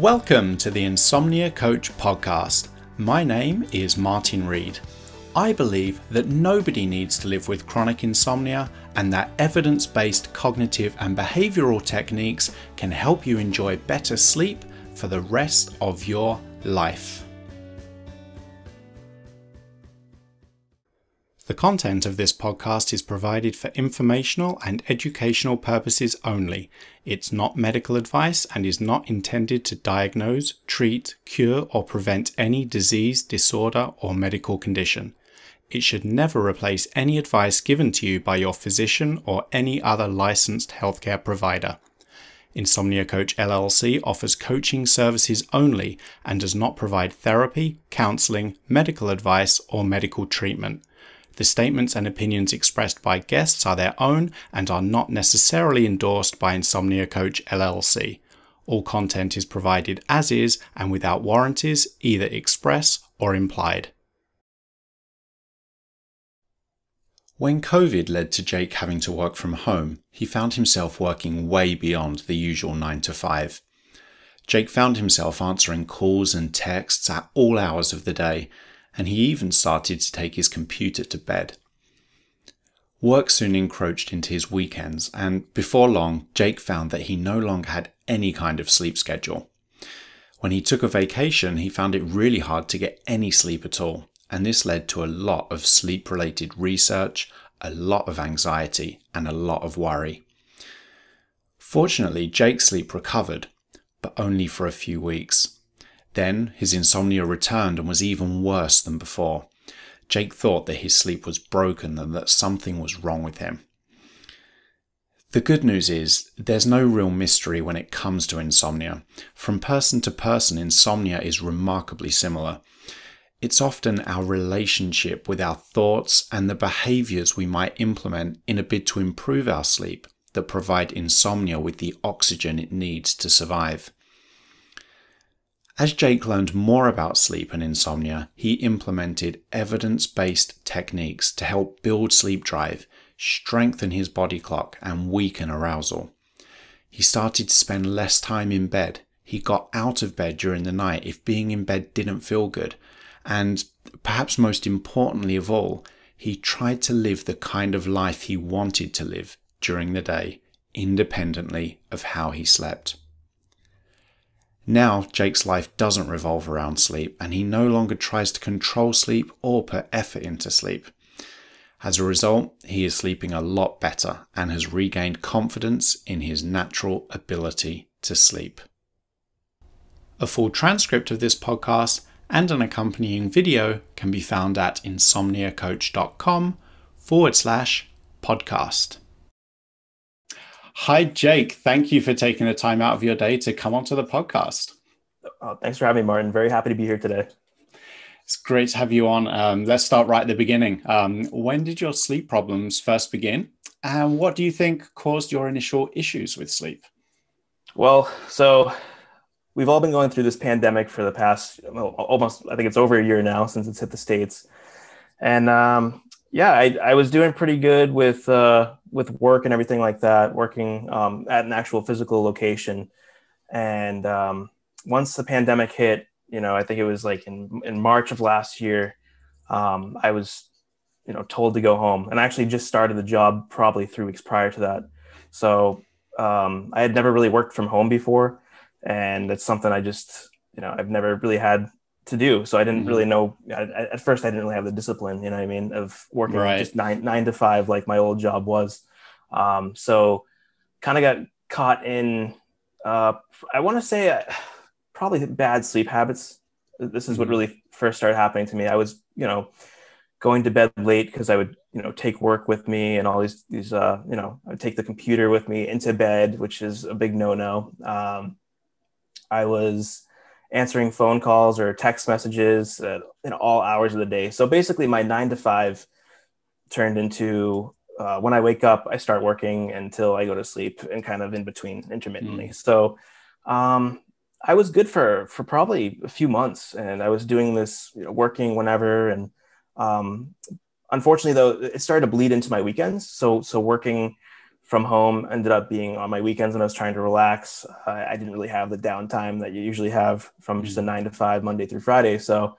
Welcome to the Insomnia Coach podcast. My name is Martin Reed. I believe that nobody needs to live with chronic insomnia and that evidence-based cognitive and behavioral techniques can help you enjoy better sleep for the rest of your life. The content of this podcast is provided for informational and educational purposes only. It's not medical advice and is not intended to diagnose, treat, cure, or prevent any disease, disorder, or medical condition. It should never replace any advice given to you by your physician or any other licensed healthcare provider. Insomnia Coach LLC offers coaching services only and does not provide therapy, counseling, medical advice, or medical treatment. The statements and opinions expressed by guests are their own and are not necessarily endorsed by Insomnia Coach LLC. All content is provided as is and without warranties, either express or implied. When COVID led to Jake having to work from home, he found himself working way beyond the usual 9 to 5. Jake found himself answering calls and texts at all hours of the day, and he even started to take his computer to bed. Work soon encroached into his weekends, and before long, Jake found that he no longer had any kind of sleep schedule. When he took a vacation, he found it really hard to get any sleep at all, and this led to a lot of sleep-related research, a lot of anxiety, and a lot of worry. Fortunately, Jake's sleep recovered, but only for a few weeks. Then his insomnia returned and was even worse than before. Jake thought that his sleep was broken and that something was wrong with him. The good news is there's no real mystery when it comes to insomnia. From person to person, insomnia is remarkably similar. It's often our relationship with our thoughts and the behaviours we might implement in a bid to improve our sleep that provide insomnia with the oxygen it needs to survive. As Jake learned more about sleep and insomnia, he implemented evidence-based techniques to help build sleep drive, strengthen his body clock, and weaken arousal. He started to spend less time in bed. He got out of bed during the night if being in bed didn't feel good. And perhaps most importantly of all, he tried to live the kind of life he wanted to live during the day, independently of how he slept. Now, Jake's life doesn't revolve around sleep, and he no longer tries to control sleep or put effort into sleep. As a result, he is sleeping a lot better and has regained confidence in his natural ability to sleep. A full transcript of this podcast and an accompanying video can be found at insomniacoach.com/podcast. Hi, Jake. Thank you for taking the time out of your day to come onto the podcast. Oh, thanks for having me, Martin. Very happy to be here today. It's great to have you on. Let's start right at the beginning. When did your sleep problems first begin? And what do you think caused your initial issues with sleep? Well, so we've all been going through this pandemic for the past, I think it's over a year now since it's hit the States. And I was doing pretty good with work and everything like that, working at an actual physical location. And once the pandemic hit, I think it was like in March of last year, I was, told to go home, and I actually just started the job probably 3 weeks prior to that. So I had never really worked from home before, and it's something I just, I've never really had to do. So I didn't really know at first. I didn't really have the discipline, of working just nine to five, like my old job was. So kind of got caught in, I want to say probably bad sleep habits. This is what really first started happening to me. I was, going to bed late because I would, take work with me and all these, I would take the computer with me into bed, which is a big no-no. I was answering phone calls or text messages in all hours of the day. So basically my 9 to 5 turned into when I wake up, I start working until I go to sleep, and kind of in between intermittently. So I was good for probably a few months, and I was doing this, working whenever. And unfortunately though, it started to bleed into my weekends. So working from home ended up being on my weekends when I was trying to relax. I didn't really have the downtime that you usually have from just a 9 to 5 Monday through Friday. So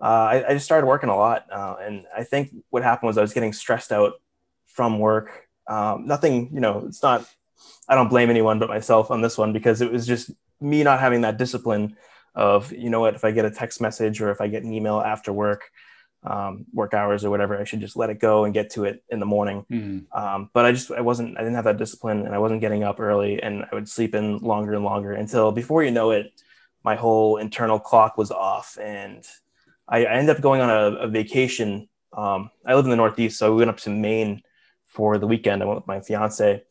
I just started working a lot. And I think what happened was I was getting stressed out from work. Nothing, you know, it's not, I don't blame anyone but myself on this one, because it was just me not having that discipline of, you know what, if I get a text message or if I get an email after work, work hours or whatever, I should just let it go and get to it in the morning. But I didn't have that discipline, and I wasn't getting up early, and I would sleep in longer and longer until, before you know it, my whole internal clock was off. And I ended up going on a vacation. I live in the Northeast, so we went up to Maine for the weekend. I went with my fiance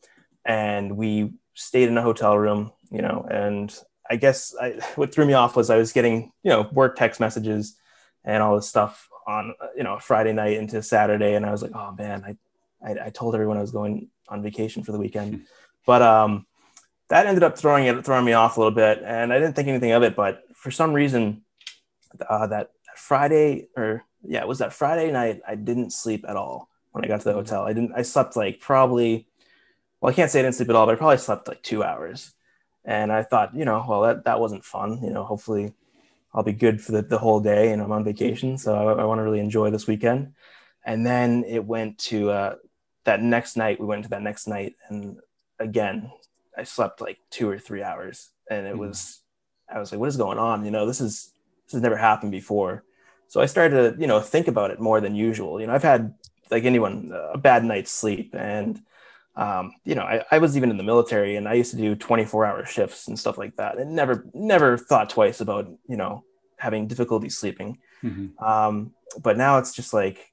and we stayed in a hotel room, you know, and I guess what threw me off was I was getting, you know, work text messages and all this stuff on, you know, Friday night into Saturday. And I was like, oh man, I told everyone I was going on vacation for the weekend, but that ended up throwing me off a little bit, and I didn't think anything of it. But for some reason, that Friday night, I didn't sleep at all when I got to the hotel. I slept like probably, well, I can't say I didn't sleep at all, but I probably slept like 2 hours. And I thought, you know, well, that wasn't fun, you know, hopefully I'll be good for the whole day and I'm on vacation. So I want to really enjoy this weekend. And then it went to that next night. And again, I slept like 2 or 3 hours, and it was, I was like, what is going on? You know, this has never happened before. So I started to, you know, think about it more than usual. You know, I've had, like anyone, a bad night's sleep, and you know, I was even in the military, and I used to do 24-hour shifts and stuff like that, and never thought twice about, you know, having difficulty sleeping. But now it's just like,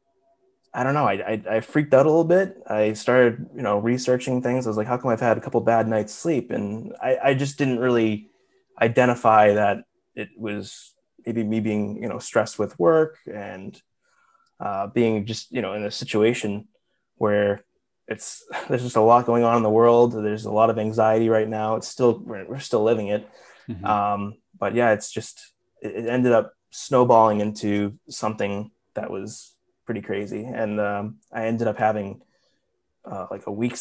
I don't know. I freaked out a little bit. I started, you know, researching things. I was like, how come I've had a couple bad nights sleep? And I just didn't really identify that it was maybe me being, you know, stressed with work and being just, you know, in a situation where there's just a lot going on in the world. There's a lot of anxiety right now. It's still, we're still living it. But yeah, it's just, it ended up snowballing into something that was pretty crazy. And I ended up having like a week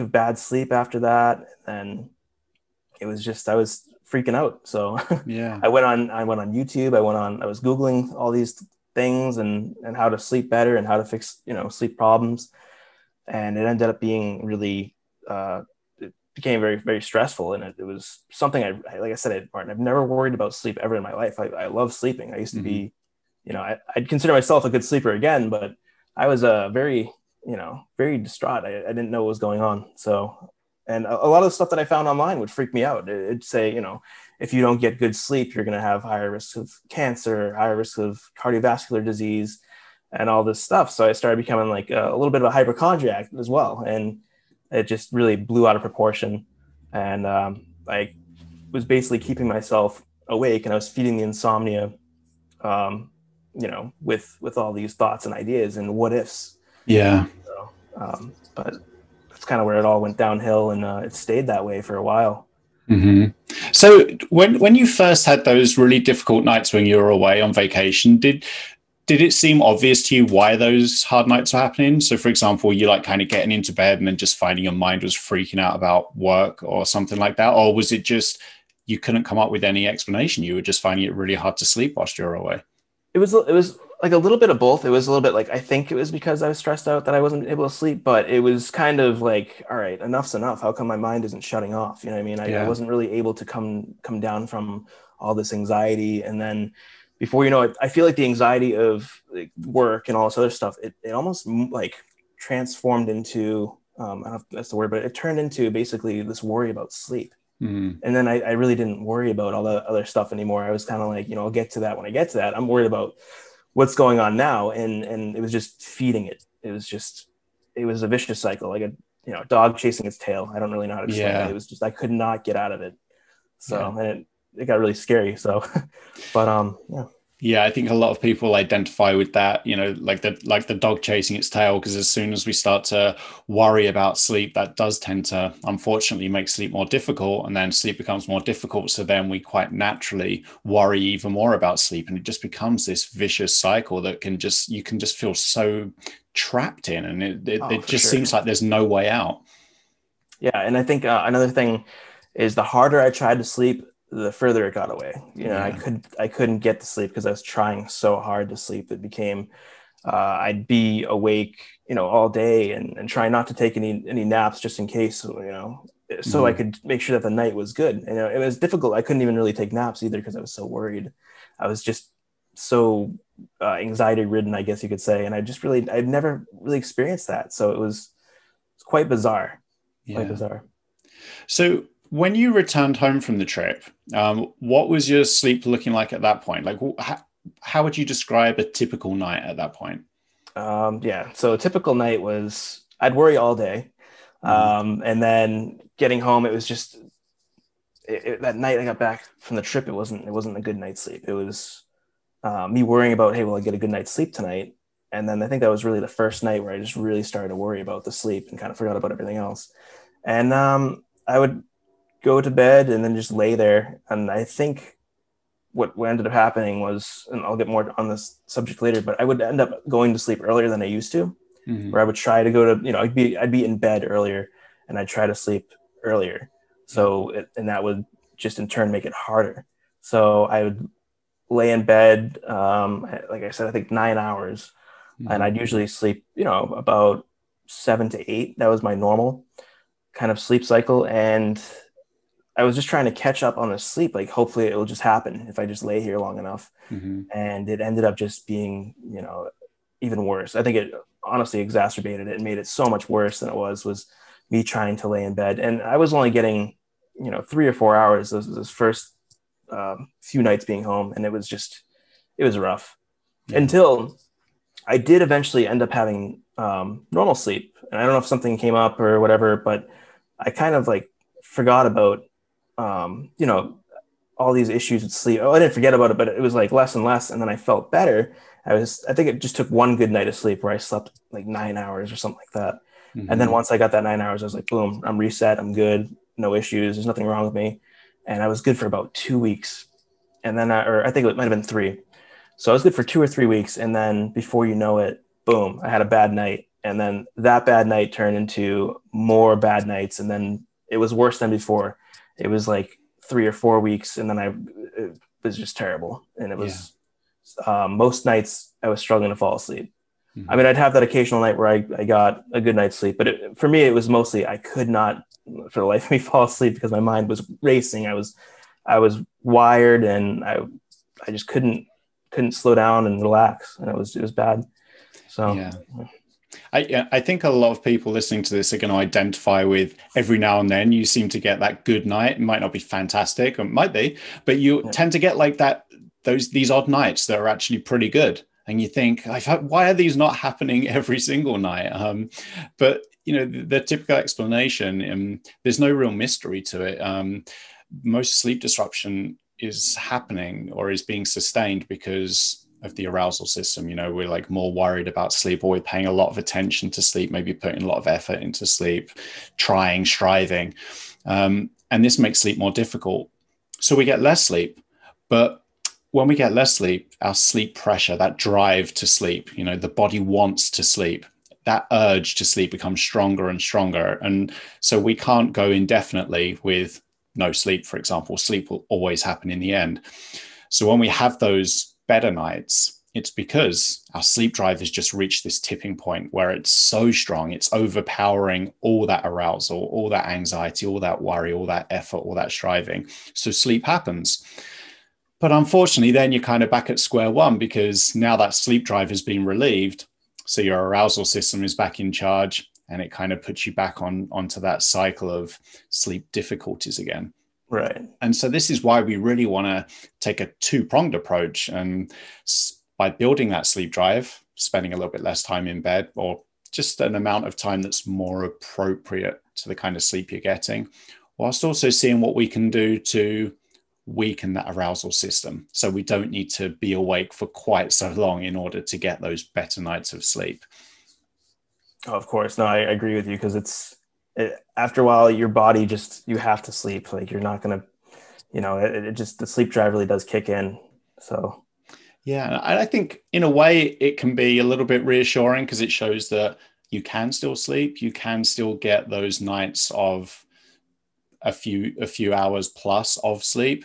of bad sleep after that. And it was just, I was freaking out. So yeah, I went on YouTube. I was Googling all these things and how to sleep better and how to fix, you know, sleep problems. And it ended up being really, it became very, very stressful. And it was something like I said, Martin, I've never worried about sleep ever in my life. I love sleeping. I used to be, you know, I'd consider myself a good sleeper again, but I was very, you know, very distraught. I didn't know what was going on. So, and a lot of the stuff that I found online would freak me out. It'd say, you know, if you don't get good sleep, you're going to have higher risks of cancer, higher risk of cardiovascular disease, and all this stuff. So I started becoming like a little bit of a hypochondriac as well. And it just really blew out of proportion. And I was basically keeping myself awake, and I was feeding the insomnia, you know, with all these thoughts and ideas and what ifs. Yeah. So, but that's kind of where it all went downhill, and it stayed that way for a while. So when you first had those really difficult nights when you were away on vacation, did it seem obvious to you why those hard nights were happening? So for example, you like kind of getting into bed and then just finding your mind was freaking out about work or something like that? Or was it just, you couldn't come up with any explanation? You were just finding it really hard to sleep whilst you were away? It was like a little bit of both. It was a little bit like, I think it was because I was stressed out that I wasn't able to sleep, but it was kind of like, all right, enough's enough. How come my mind isn't shutting off? You know what I mean? I wasn't really able to come down from all this anxiety. And then, before you know it, I feel like the anxiety of like, work and all this other stuff, it almost like transformed into, I don't know if that's the word, but it turned into basically this worry about sleep. And then I really didn't worry about all the other stuff anymore. I was kind of like, you know, I'll get to that when I get to that. I'm worried about what's going on now. And it was just feeding it. It was a vicious cycle, like a dog chasing its tail. I don't really know how to explain it. It was just, I could not get out of it. So, and it got really scary. So, but, yeah, I think a lot of people identify with that, you know, like the dog chasing its tail, because as soon as we start to worry about sleep, that does tend to unfortunately make sleep more difficult, and then sleep becomes more difficult. So then we quite naturally worry even more about sleep, and it just becomes this vicious cycle that you can just feel so trapped in, and it just seems like there's no way out. Yeah. And I think another thing is the harder I tried to sleep, the further it got away. You know, I couldn't get to sleep because I was trying so hard to sleep. It became, I'd be awake, you know, all day and try not to take any naps just in case, you know, so I could make sure that the night was good. And it was difficult. I couldn't even really take naps either because I was so worried. I was just so anxiety ridden, I guess you could say. And I'd never really experienced that. So it's quite bizarre. Yeah. Quite bizarre. So when you returned home from the trip, what was your sleep looking like at that point? Like, how would you describe a typical night at that point? So a typical night was I'd worry all day. And then getting home, it was just that night I got back from the trip. It wasn't a good night's sleep. It was me worrying about, hey, will I get a good night's sleep tonight? And then I think that was really the first night where I just really started to worry about the sleep and kind of forgot about everything else. And I would go to bed and then just lay there. And I think what ended up happening was, and I'll get more on this subject later, but I would end up going to sleep earlier than I used to, where I would try to go to, you know, I'd be in bed earlier and I'd try to sleep earlier. So, and that would just in turn make it harder. So I would lay in bed, like I said, I think 9 hours, and I'd usually sleep, you know, about 7 to 8. That was my normal kind of sleep cycle. And I was just trying to catch up on the sleep. Like, hopefully it will just happen if I just lay here long enough. And it ended up just being, you know, even worse. I think it honestly exacerbated it and made it so much worse than it was me trying to lay in bed. And I was only getting, you know, 3 or 4 hours those first few nights being home. And it was rough until I did eventually end up having normal sleep. And I don't know if something came up or whatever, but I kind of like forgot about you know, all these issues with sleep. Oh, I didn't forget about it, but it was like less and less. And then I felt better. I think it just took one good night of sleep where I slept like 9 hours or something like that. And then once I got that 9 hours, I was like, boom, I'm reset. I'm good. No issues. There's nothing wrong with me. And I was good for about 2 weeks. And then I think it might've been 3. So I was good for 2 or 3 weeks. And then before you know it, boom, I had a bad night. And then that bad night turned into more bad nights. And then it was worse than before. It was like 3 or 4 weeks. And then it was just terrible. And it was, most nights I was struggling to fall asleep. I mean, I'd have that occasional night where I got a good night's sleep, but for me, it was mostly, I could not for the life of me fall asleep because my mind was racing. I was wired and I just couldn't slow down and relax. And it was bad. So yeah. I think a lot of people listening to this are going to identify with every now and then you seem to get that good night. It might not be fantastic, or it might be, but you tend to get like that, these odd nights that are actually pretty good. And you think, why are these not happening every single night? But you know, the typical explanation, there's no real mystery to it. Most sleep disruption is happening or is being sustained because of the arousal system. You know, we're like more worried about sleep, or we're paying a lot of attention to sleep, maybe putting a lot of effort into sleep, striving. And this makes sleep more difficult. So we get less sleep, but when we get less sleep, our sleep pressure, that drive to sleep, you know, the body wants to sleep, that urge to sleep becomes stronger and stronger. And so we can't go indefinitely with no sleep, for example. Sleep will always happen in the end. So when we have those better nights, it's because our sleep drive has just reached this tipping point where it's so strong, it's overpowering all that arousal, all that anxiety, all that worry, all that effort, all that striving. So sleep happens. But unfortunately, then you're kind of back at square one because now that sleep drive has been relieved. So your arousal system is back in charge and it kind of puts you back onto that cycle of sleep difficulties again. Right. And so this is why we really want to take a two-pronged approach. And by building that sleep drive, spending a little bit less time in bed or just an amount of time that's more appropriate to the kind of sleep you're getting, whilst also seeing what we can do to weaken that arousal system. So we don't need to be awake for quite so long in order to get those better nights of sleep. Oh, of course. No, I agree with you because after a while, your body you have to sleep. Like you're not going to, you know, the sleep drive really does kick in. So. Yeah. And I think in a way it can be a little bit reassuring because it shows that you can still sleep, you can still get those nights of a few hours plus of sleep.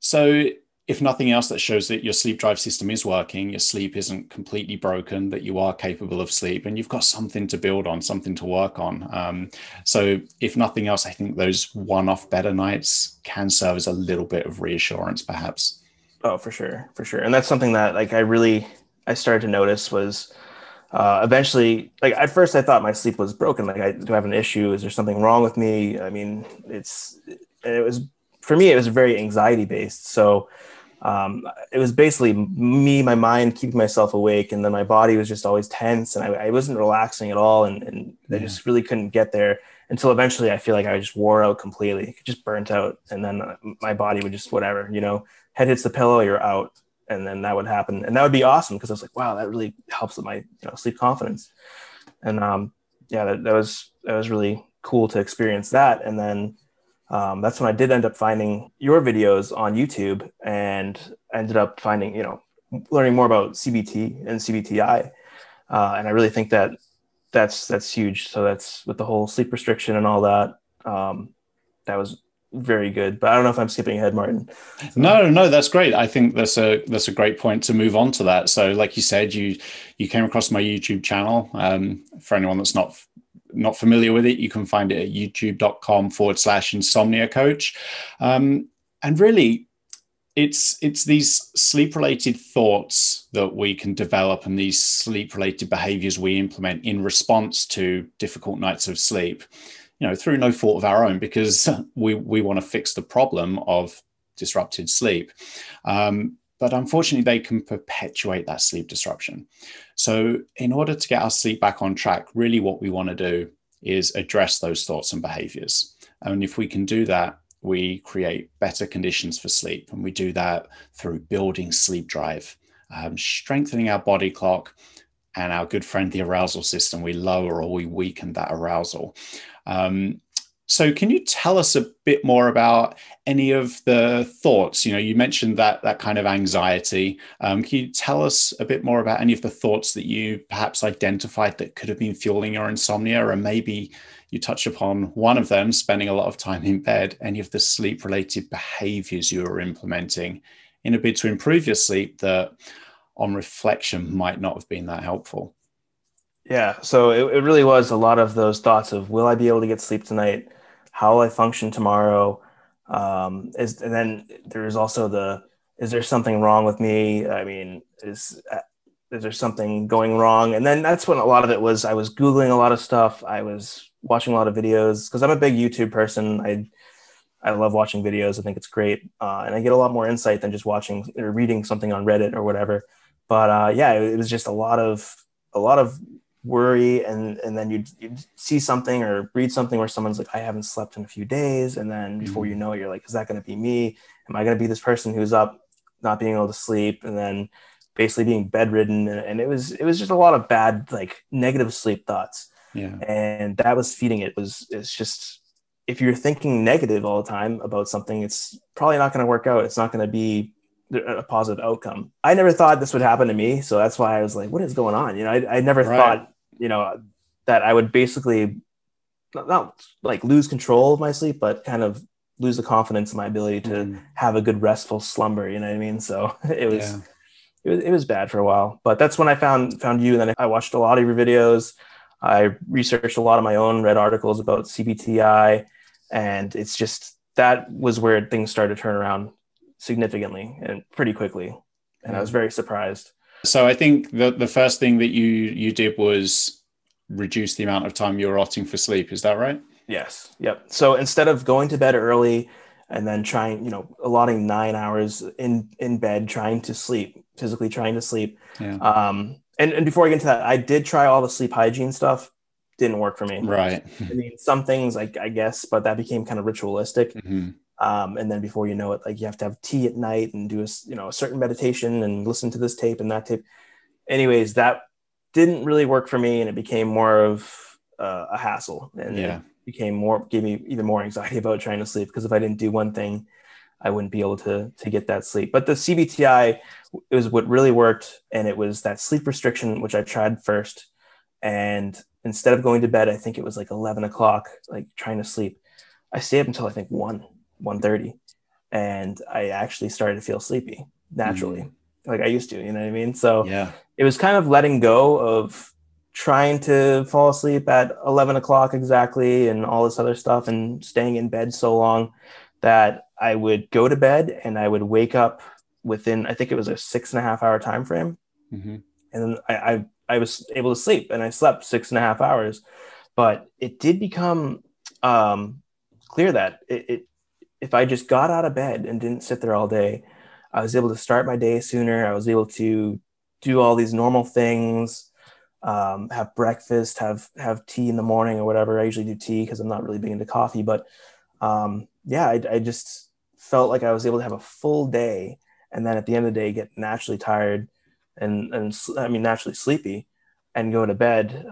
So if nothing else, that shows that your sleep drive system is working, your sleep isn't completely broken, that you are capable of sleep, and you've got something to build on, something to work on. So if nothing else, I think those one-off better nights can serve as a little bit of reassurance, perhaps. Oh, for sure. For sure. And that's something that I started to notice was eventually, at first I thought my sleep was broken. Do I have an issue? Is there something wrong with me? I mean, it was very anxiety based. So it was basically my mind keeping myself awake, and then my body was just always tense, and I wasn't relaxing at all. And I just really couldn't get there until eventually I feel like I just wore out completely, just burnt out. And then my body would just, whatever, head hits the pillow, you're out. And then that would happen. And that would be awesome, because I was like, wow, that really helps with my sleep confidence. And that was really cool to experience that. And then that's when I did end up finding your videos on YouTube, and ended up finding, learning more about CBT and CBT-I. And I really think that that's huge. So that's with the whole sleep restriction and all that. That was very good, but I don't know if I'm skipping ahead, Martin. No, that's great. I think that's a great point to move on to that. So like you said, you came across my YouTube channel. For anyone that's not familiar with it, you can find it at youtube.com/insomnia coach. And really it's these sleep related thoughts that we can develop, and these sleep related behaviors we implement in response to difficult nights of sleep, through no fault of our own, because we want to fix the problem of disrupted sleep. But unfortunately, they can perpetuate that sleep disruption. So in order to get our sleep back on track, really what we want to do is address those thoughts and behaviors. And if we can do that, we create better conditions for sleep. And we do that through building sleep drive, strengthening our body clock, and our good friend, the arousal system. We lower or we weaken that arousal. So can you tell us a bit more about any of the thoughts? You mentioned that kind of anxiety. Can you tell us a bit more about any of the thoughts that you perhaps identified that could have been fueling your insomnia? Or maybe you touched upon one of them, spending a lot of time in bed, any of the sleep-related behaviors you were implementing in a bid to improve your sleep that on reflection might not have been that helpful. Yeah. So it really was a lot of those thoughts of, will I be able to get sleep tonight? How will I function tomorrow? And then there's also is there something wrong with me? I mean, is there something going wrong? And then that's when a lot of it was, I was Googling a lot of stuff. I was watching a lot of videos, because I'm a big YouTube person. I love watching videos. I think it's great. And I get a lot more insight than just watching or reading something on Reddit or whatever. But it was just a lot of worry, and then you'd see something or read something where someone's like, I haven't slept in a few days, and then before you know it, you're like, is that going to be me? Am I going to be this person who's up, not being able to sleep, and then basically being bedridden? And it was just a lot of bad, negative sleep thoughts, and that was feeding it. It's just, if you're thinking negative all the time about something, it's probably not going to work out. It's not going to be a positive outcome. I never thought this would happen to me. So that's why I was like, what is going on? I never thought, that I would basically not lose control of my sleep, but kind of lose the confidence in my ability to have a good restful slumber. You know what I mean? So it was bad for a while, but that's when I found you. And then I watched a lot of your videos. I researched a lot of my own, read articles about CBT-I, and it's just, that was where things started to turn around significantly and pretty quickly. And I was very surprised. So I think the first thing that you did was reduce the amount of time you were opting for sleep. Is that right? Yes. Yep. So instead of going to bed early and then trying, allotting 9 hours in bed, physically trying to sleep. Yeah. And before I get into that, I did try all the sleep hygiene stuff. Didn't work for me. Right. I mean, some things I guess, but that became kind of ritualistic. Mm-hmm. And then before you know it, you have to have tea at night and do a certain meditation and listen to this tape and that tape. Anyways, that didn't really work for me, and it became more of a hassle, and it became gave me even more anxiety about trying to sleep, because if I didn't do one thing, I wouldn't be able to get that sleep. But the CBT-I, it was what really worked, and it was that sleep restriction, which I tried first. And instead of going to bed, I think it was like 11 o'clock, like trying to sleep, I stayed up until I think 1:30. And I actually started to feel sleepy naturally. Like I used to, you know what I mean? So yeah, it was kind of letting go of trying to fall asleep at 11 o'clock exactly and all this other stuff, and staying in bed so long that I would go to bed and I would wake up within, I think it was a 6.5 hour time frame. And then I was able to sleep, and I slept 6.5 hours, but it did become clear that if I just got out of bed and didn't sit there all day, I was able to start my day sooner. I was able to do all these normal things, have breakfast, have tea in the morning or whatever. I usually do tea because I'm not really big into coffee, but I just felt like I was able to have a full day, and then at the end of the day, get naturally tired and naturally sleepy and go to bed.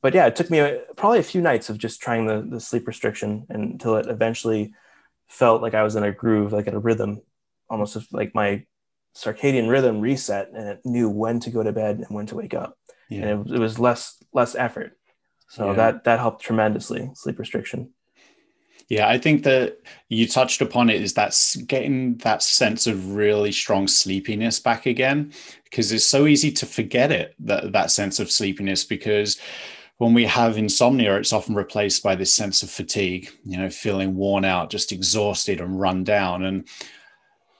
But yeah, it took me probably a few nights of just trying the sleep restriction until it eventually felt like I was in a groove, like in a rhythm, almost like my circadian rhythm reset, and it knew when to go to bed and when to wake up. Yeah. And it was less effort. So that helped tremendously, sleep restriction. Yeah, I think that you touched upon it, is that getting that sense of really strong sleepiness back again, because it's so easy to forget it, that sense of sleepiness, because when we have insomnia, it's often replaced by this sense of fatigue, you know, feeling worn out, just exhausted and run down. And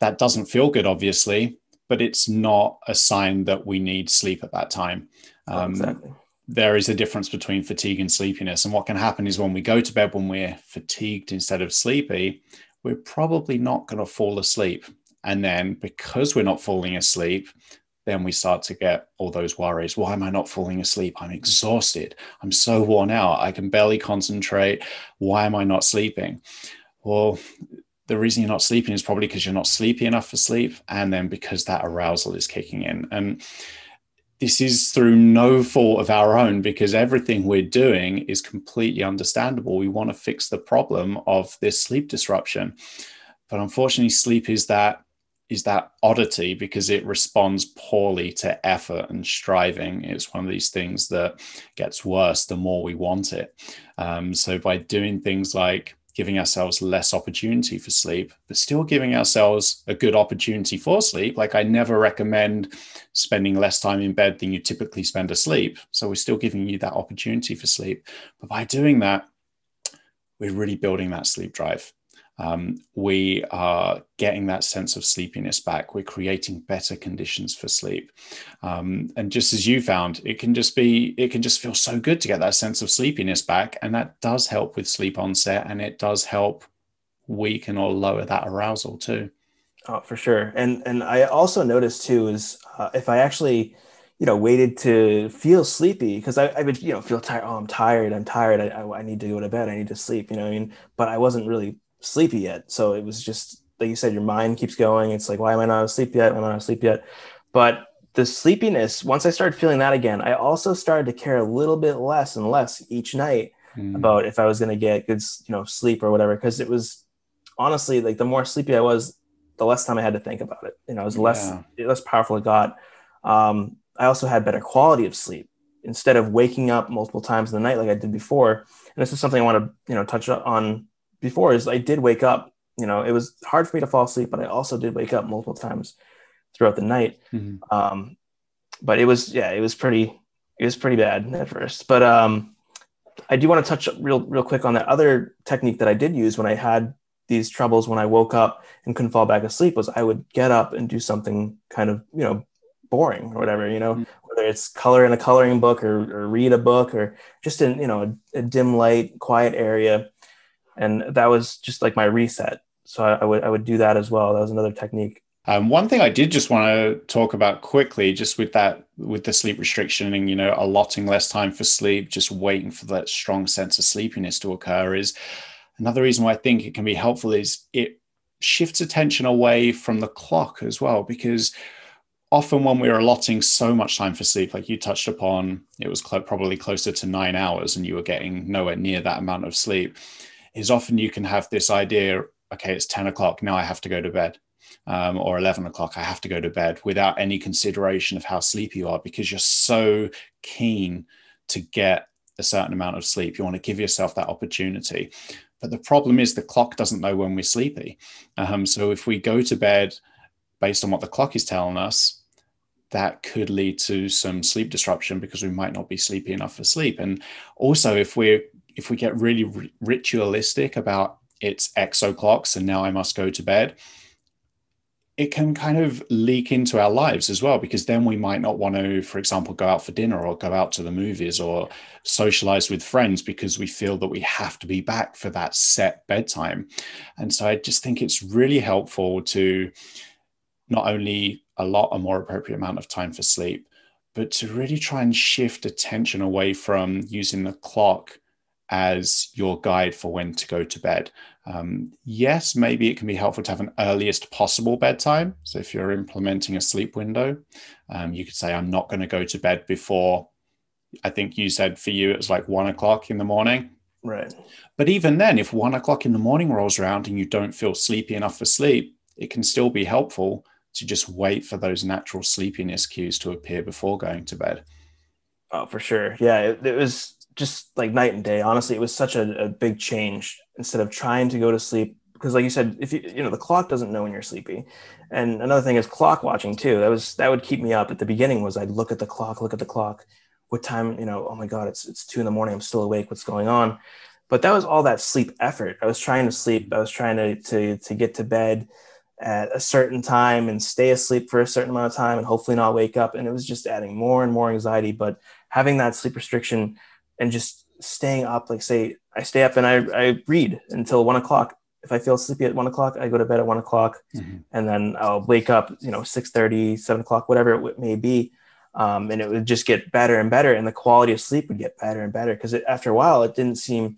that doesn't feel good, obviously, but it's not a sign that we need sleep at that time. Exactly. There is a difference between fatigue and sleepiness. And what can happen is when we go to bed, when we're fatigued instead of sleepy, we're probably not going to fall asleep. And then because we're not falling asleep, then we start to get all those worries. Why am I not falling asleep? I'm exhausted. I'm so worn out. I can barely concentrate. Why am I not sleeping? Well, the reason you're not sleeping is probably because you're not sleepy enough for sleep. And then because that arousal is kicking in. And this is through no fault of our own, because everything we're doing is completely understandable. We want to fix the problem of this sleep disruption. But unfortunately, sleep is that oddity, because it responds poorly to effort and striving. It's one of these things that gets worse the more we want it. So by doing things like giving ourselves less opportunity for sleep, but still giving ourselves a good opportunity for sleep. Like, I never recommend spending less time in bed than you typically spend asleep. So we're still giving you that opportunity for sleep. But by doing that, we're really building that sleep drive. We are getting that sense of sleepiness back. We're creating better conditions for sleep. And just as you found, it can just feel so good to get that sense of sleepiness back. And that does help with sleep onset, and it does help weaken or lower that arousal too. Oh, for sure. And I also noticed too, is if I actually, waited to feel sleepy, because I would, feel tired. Oh, I'm tired. I need to go to bed. I need to sleep, but I wasn't really sleepy yet. So it was just, like you said, your mind keeps going. It's like, why am I not asleep yet? But the sleepiness, once I started feeling that again, I also started to care a little bit less and less each night about if I was going to get good, sleep or whatever. Cause it was honestly like the more sleepy I was, the less time I had to think about it. It was less powerful it got. I also had better quality of sleep instead of waking up multiple times in the night like I did before. And this is something I want to, touch on before, is I did wake up, it was hard for me to fall asleep, but I also did wake up multiple times throughout the night. But it was pretty bad at first. But I do want to touch real quick on that other technique that I did use when I had these troubles, when I woke up and couldn't fall back asleep, was I would get up and do something kind of, boring or whatever, whether it's color in a coloring book or read a book, or just in, a dim light, quiet area. And that was just like my reset. So I would do that as well. That was another technique. One thing I did just want to talk about quickly, just with the sleep restriction and, allotting less time for sleep, just waiting for that strong sense of sleepiness to occur, is another reason why I think it can be helpful is it shifts attention away from the clock as well, because often when we're allotting so much time for sleep, like you touched upon, it was probably closer to 9 hours and you were getting nowhere near that amount of sleep. Is often you can have this idea, okay, it's 10 o'clock, now I have to go to bed, or 11 o'clock, I have to go to bed, without any consideration of how sleepy you are, because you're so keen to get a certain amount of sleep. You want to give yourself that opportunity. But the problem is the clock doesn't know when we're sleepy. So if we go to bed based on what the clock is telling us, that could lead to some sleep disruption because we might not be sleepy enough for sleep. And also if we get really ritualistic about it's X o'clocks and now I must go to bed, it can kind of leak into our lives as well, because then we might not want to, for example, go out for dinner or go out to the movies or socialize with friends because we feel that we have to be back for that set bedtime. And so I just think it's really helpful to not only allot a more appropriate amount of time for sleep, but to really try and shift attention away from using the clock as your guide for when to go to bed. Yes, maybe it can be helpful to have an earliest possible bedtime. So if you're implementing a sleep window, you could say, I'm not going to go to bed before, I think you said for you, it was like 1 o'clock in the morning. Right. But even then, if 1 o'clock in the morning rolls around and you don't feel sleepy enough for sleep, it can still be helpful to just wait for those natural sleepiness cues to appear before going to bed. Oh, for sure. Yeah, it was just like night and day. Honestly, it was such a big change instead of trying to go to sleep. Because like you said, if you know, the clock doesn't know when you're sleepy. And another thing is clock watching too. That would keep me up at the beginning. Was I'd look at the clock, what time, you know, oh my God, it's 2 a.m. I'm still awake. What's going on? But that was all that sleep effort. I was trying to sleep. I was trying to get to bed at a certain time and stay asleep for a certain amount of time and hopefully not wake up. And it was just adding more and more anxiety, but having that sleep restriction and just staying up, like say I stay up and I read until 1 o'clock. If I feel sleepy at 1 o'clock, I go to bed at 1 o'clock and then I'll wake up, 6:30, 7 o'clock, whatever it may be. And it would just get better and better. And the quality of sleep would get better and better. Cause after a while it didn't seem,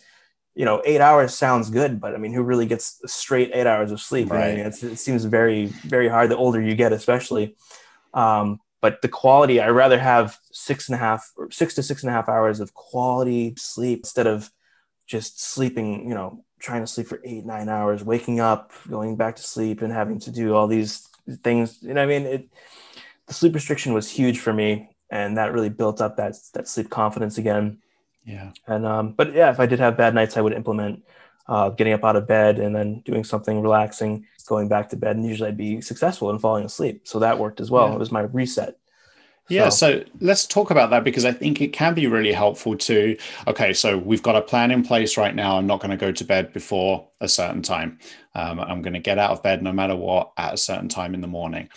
8 hours sounds good, but I mean, who really gets a straight 8 hours of sleep? Right. I mean, it seems very, very hard the older you get, especially. But the quality, I'd rather have 6 to 6.5 hours of quality sleep instead of just sleeping, trying to sleep for 8-9 hours, waking up, going back to sleep and having to do all these things. The sleep restriction was huge for me. And that really built up that sleep confidence again. Yeah. And, but yeah, if I did have bad nights, I would implement getting up out of bed and then doing something relaxing, going back to bed, and usually I'd be successful in falling asleep. So that worked as well. Yeah. It was my reset. Yeah. So let's talk about that, because I think it can be really helpful to, okay, so we've got a plan in place right now. I'm not going to go to bed before a certain time. I'm going to get out of bed no matter what at a certain time in the morning.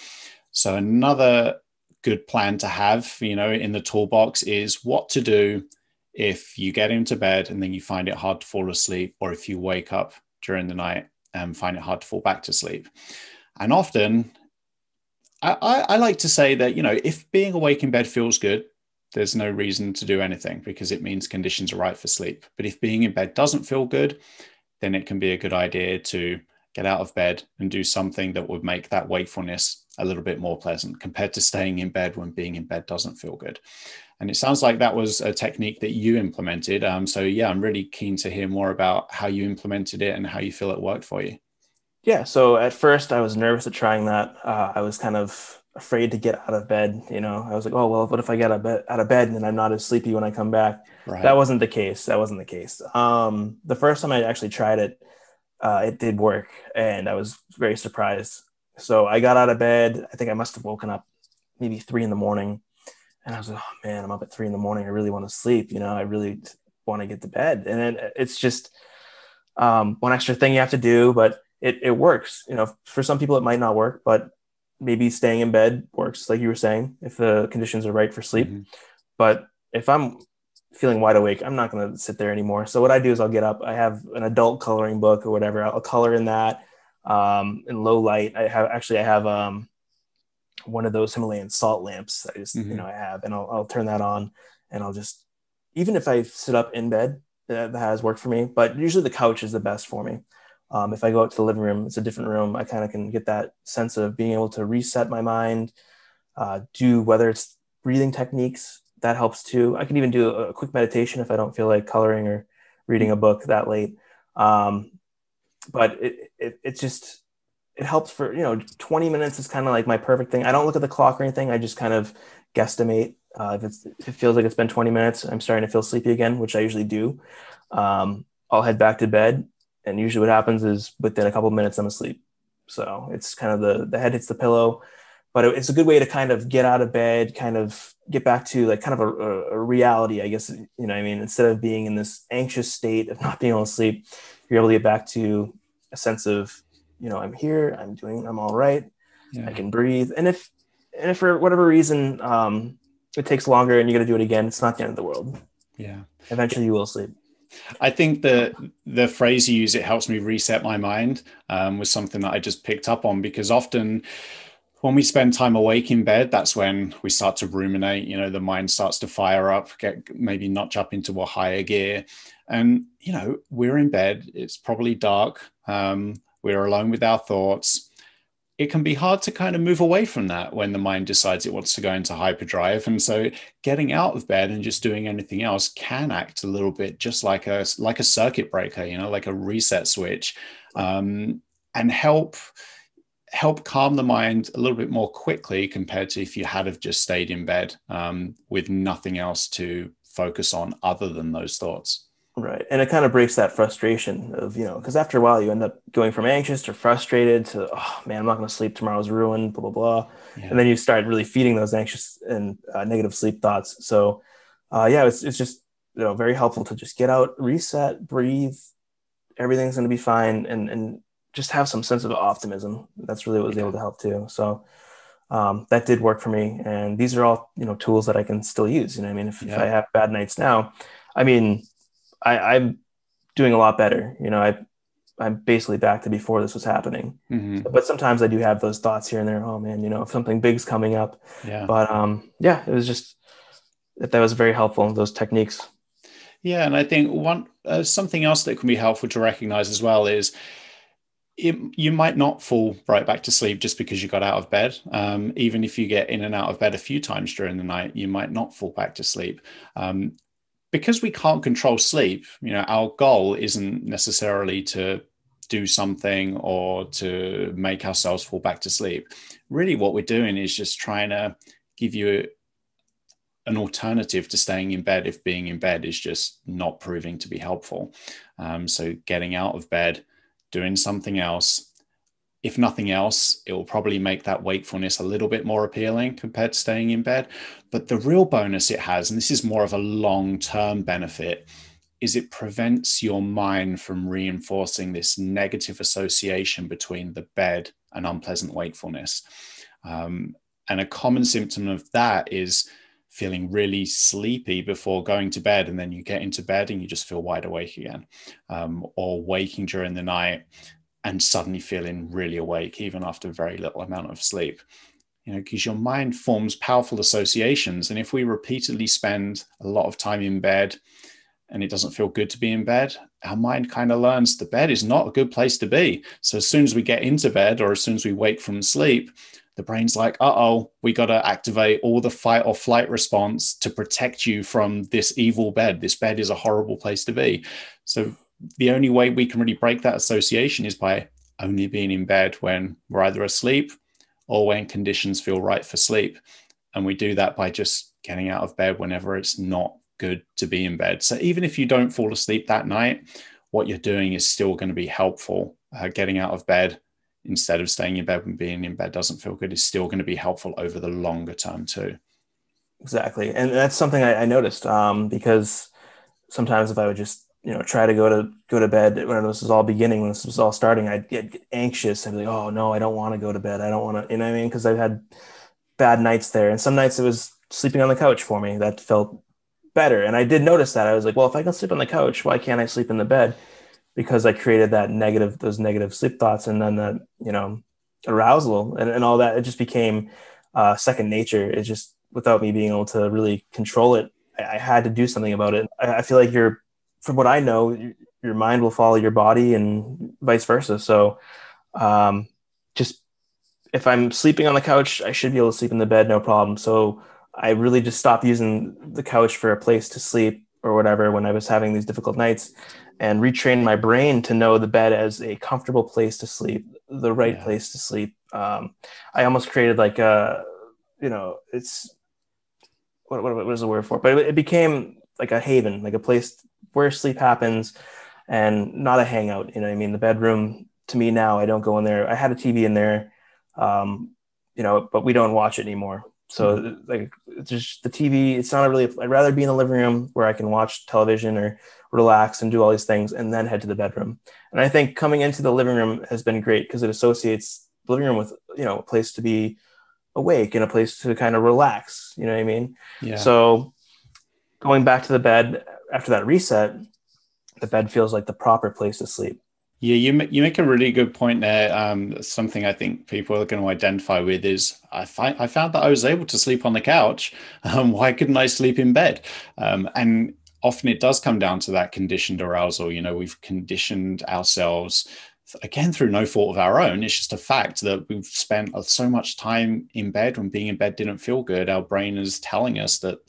So another good plan to have, in the toolbox is what to do if you get into bed and then you find it hard to fall asleep, or if you wake up during the night and find it hard to fall back to sleep. And often I like to say that, if being awake in bed feels good, there's no reason to do anything because it means conditions are right for sleep. But if being in bed doesn't feel good, then it can be a good idea to get out of bed and do something that would make that wakefulness a little bit more pleasant compared to staying in bed when being in bed doesn't feel good. And it sounds like that was a technique that you implemented. So yeah, I'm really keen to hear more about how you implemented it and how you feel it worked for you. Yeah. So at first I was nervous at trying that. I was kind of afraid to get out of bed. I was like, oh, well, what if I get out of bed and then I'm not as sleepy when I come back? Right. That wasn't the case. The first time I actually tried it, it did work and I was very surprised. So I got out of bed. I think I must've woken up maybe 3 a.m. and I was like, oh man, I'm up at 3 a.m. I really want to sleep. I really want to get to bed. And then it's just one extra thing you have to do, but it works. For some people it might not work, but maybe staying in bed works. Like you were saying, if the conditions are right for sleep, but if I'm feeling wide awake, I'm not going to sit there anymore. So what I do is I'll get up. I have an adult coloring book or whatever. I'll color in that. In low light, I have one of those Himalayan salt lamps that I just, I have, and I'll turn that on, and I'll just, even if I sit up in bed, that has worked for me, but usually the couch is the best for me. If I go out to the living room, it's a different room. I kind of can get that sense of being able to reset my mind, do whether it's breathing techniques, that helps too. I can even do a quick meditation if I don't feel like coloring or reading a book that late. But it helps for, 20 minutes is kind of like my perfect thing. I don't look at the clock or anything. I just kind of guesstimate If it feels like it's been 20 minutes, I'm starting to feel sleepy again, which I usually do. I'll head back to bed. And usually what happens is within a couple of minutes, I'm asleep. So it's kind of the head hits the pillow, but it's a good way to kind of get out of bed, kind of get back to like kind of a reality, I guess, you know what I mean? Instead of being in this anxious state of not being able to sleep, you're able to get back to a sense of, you know, I'm here, I'm all right. Yeah. I can breathe. And if for whatever reason, it takes longer and you're going to do it again, it's not the end of the world. Yeah. Eventually you will sleep. I think the phrase you use, it helps me reset my mind, was something that I just picked up on, because often when we spend time awake in bed, that's when we start to ruminate, you know, the mind starts to fire up, get maybe notch up into a higher gear. And, you know, we're in bed, it's probably dark. We're alone with our thoughts. It can be hard to kind of move away from that when the mind decides it wants to go into hyperdrive. And so getting out of bed and just doing anything else can act a little bit just like a circuit breaker, you know, like a reset switch, and help calm the mind a little bit more quickly compared to if you had have just stayed in bed with nothing else to focus on other than those thoughts. Right. And it kind of breaks that frustration of, you know, because after a while you end up going from anxious to frustrated to, oh man, I'm not going to sleep, tomorrow's ruined, blah, blah, blah. Yeah. And then you start really feeding those anxious and negative sleep thoughts. So it's just, you know, very helpful to just get out, reset, breathe. Everything's going to be fine. And just have some sense of optimism. That's really what was able to help too. So that did work for me. And these are all, you know, tools that I can still use. You know what I mean? If I have bad nights now, I mean, I'm doing a lot better. You know, I'm basically back to before this was happening, but sometimes I do have those thoughts here and there. Oh man, you know, if something big's coming up, but it was just, that was very helpful. Those techniques. Yeah. And I think something else that can be helpful to recognize as well is you might not fall right back to sleep just because you got out of bed. Even if you get in and out of bed a few times during the night, you might not fall back to sleep. Because we can't control sleep, you know, our goal isn't necessarily to do something or to make ourselves fall back to sleep. Really what we're doing is just trying to give you an alternative to staying in bed if being in bed is just not proving to be helpful. So getting out of bed, doing something else. If nothing else, it will probably make that wakefulness a little bit more appealing compared to staying in bed. But the real bonus it has, and this is more of a long-term benefit, is it prevents your mind from reinforcing this negative association between the bed and unpleasant wakefulness. And a common symptom of that is feeling really sleepy before going to bed, and then you get into bed and you just feel wide awake again, or waking during the night and suddenly feeling really awake, even after very little amount of sleep, you know, because your mind forms powerful associations. And if we repeatedly spend a lot of time in bed and it doesn't feel good to be in bed, our mind kind of learns the bed is not a good place to be. So as soon as we get into bed or as soon as we wake from sleep, the brain's like, uh-oh, we got to activate all the fight or flight response to protect you from this evil bed. This bed is a horrible place to be. So the only way we can really break that association is by only being in bed when we're either asleep or when conditions feel right for sleep. And we do that by just getting out of bed whenever it's not good to be in bed. So even if you don't fall asleep that night, what you're doing is still going to be helpful. Getting out of bed instead of staying in bed when being in bed doesn't feel good is still going to be helpful over the longer term too. Exactly. And that's something I noticed because sometimes if I would just, you know, try to go to bed when this was all starting, I'd get anxious. I'd be like, oh no, I don't want to go to bed. I don't want to, you know what I mean? Cause I've had bad nights there. And some nights it was sleeping on the couch for me. That felt better. And I did notice that. I was like, well, if I can sleep on the couch, why can't I sleep in the bed? Because I created those negative sleep thoughts. And then that, you know, arousal and all that, it just became second nature. It just, without me being able to really control it, I had to do something about it. I feel like from what I know, your mind will follow your body and vice versa. So just if I'm sleeping on the couch, I should be able to sleep in the bed, no problem. So I really just stopped using the couch for a place to sleep or whatever when I was having these difficult nights and retrained my brain to know the bed as a comfortable place to sleep, the right place to sleep. I almost created like a, you know, it's what is the word for it? But it became like a haven, like a place where sleep happens and not a hangout. You know what I mean? The bedroom to me now, I don't go in there. I had a TV in there, you know, but we don't watch it anymore. So like it's just the TV, it's not a really, I'd rather be in the living room where I can watch television or relax and do all these things and then head to the bedroom. And I think coming into the living room has been great because it associates the living room with, you know, a place to be awake and a place to kind of relax. You know what I mean? Yeah. So going back to the bed after that reset, the bed feels like the proper place to sleep. Yeah, you make a really good point there. Something I think people are going to identify with is I found that I was able to sleep on the couch. Why couldn't I sleep in bed? And often it does come down to that conditioned arousal. You know, we've conditioned ourselves, again, through no fault of our own. It's just a fact that we've spent so much time in bed. When being in bed didn't feel good, our brain is telling us that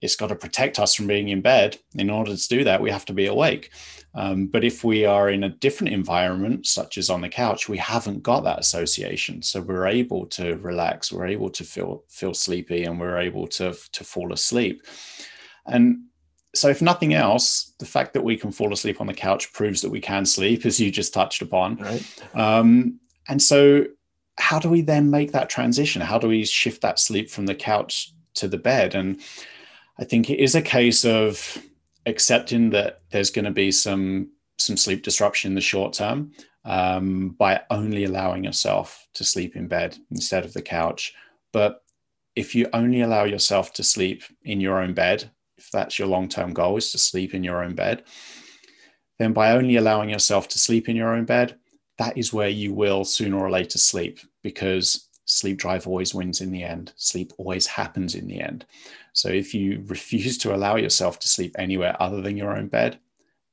it's got to protect us from being in bed. In order to do that, we have to be awake. But if we are in a different environment, such as on the couch, we haven't got that association. So we're able to relax, we're able to feel sleepy, and we're able to fall asleep. And so if nothing else, the fact that we can fall asleep on the couch proves that we can sleep, as you just touched upon. Right. And so how do we then make that transition? How do we shift that sleep from the couch to the bed? And I think it is a case of accepting that there's going to be some sleep disruption in the short term by only allowing yourself to sleep in bed instead of the couch. But if you only allow yourself to sleep in your own bed, if that's your long-term goal is to sleep in your own bed, then by only allowing yourself to sleep in your own bed, that is where you will sooner or later sleep, because sleep drive always wins in the end. Sleep always happens in the end. So if you refuse to allow yourself to sleep anywhere other than your own bed,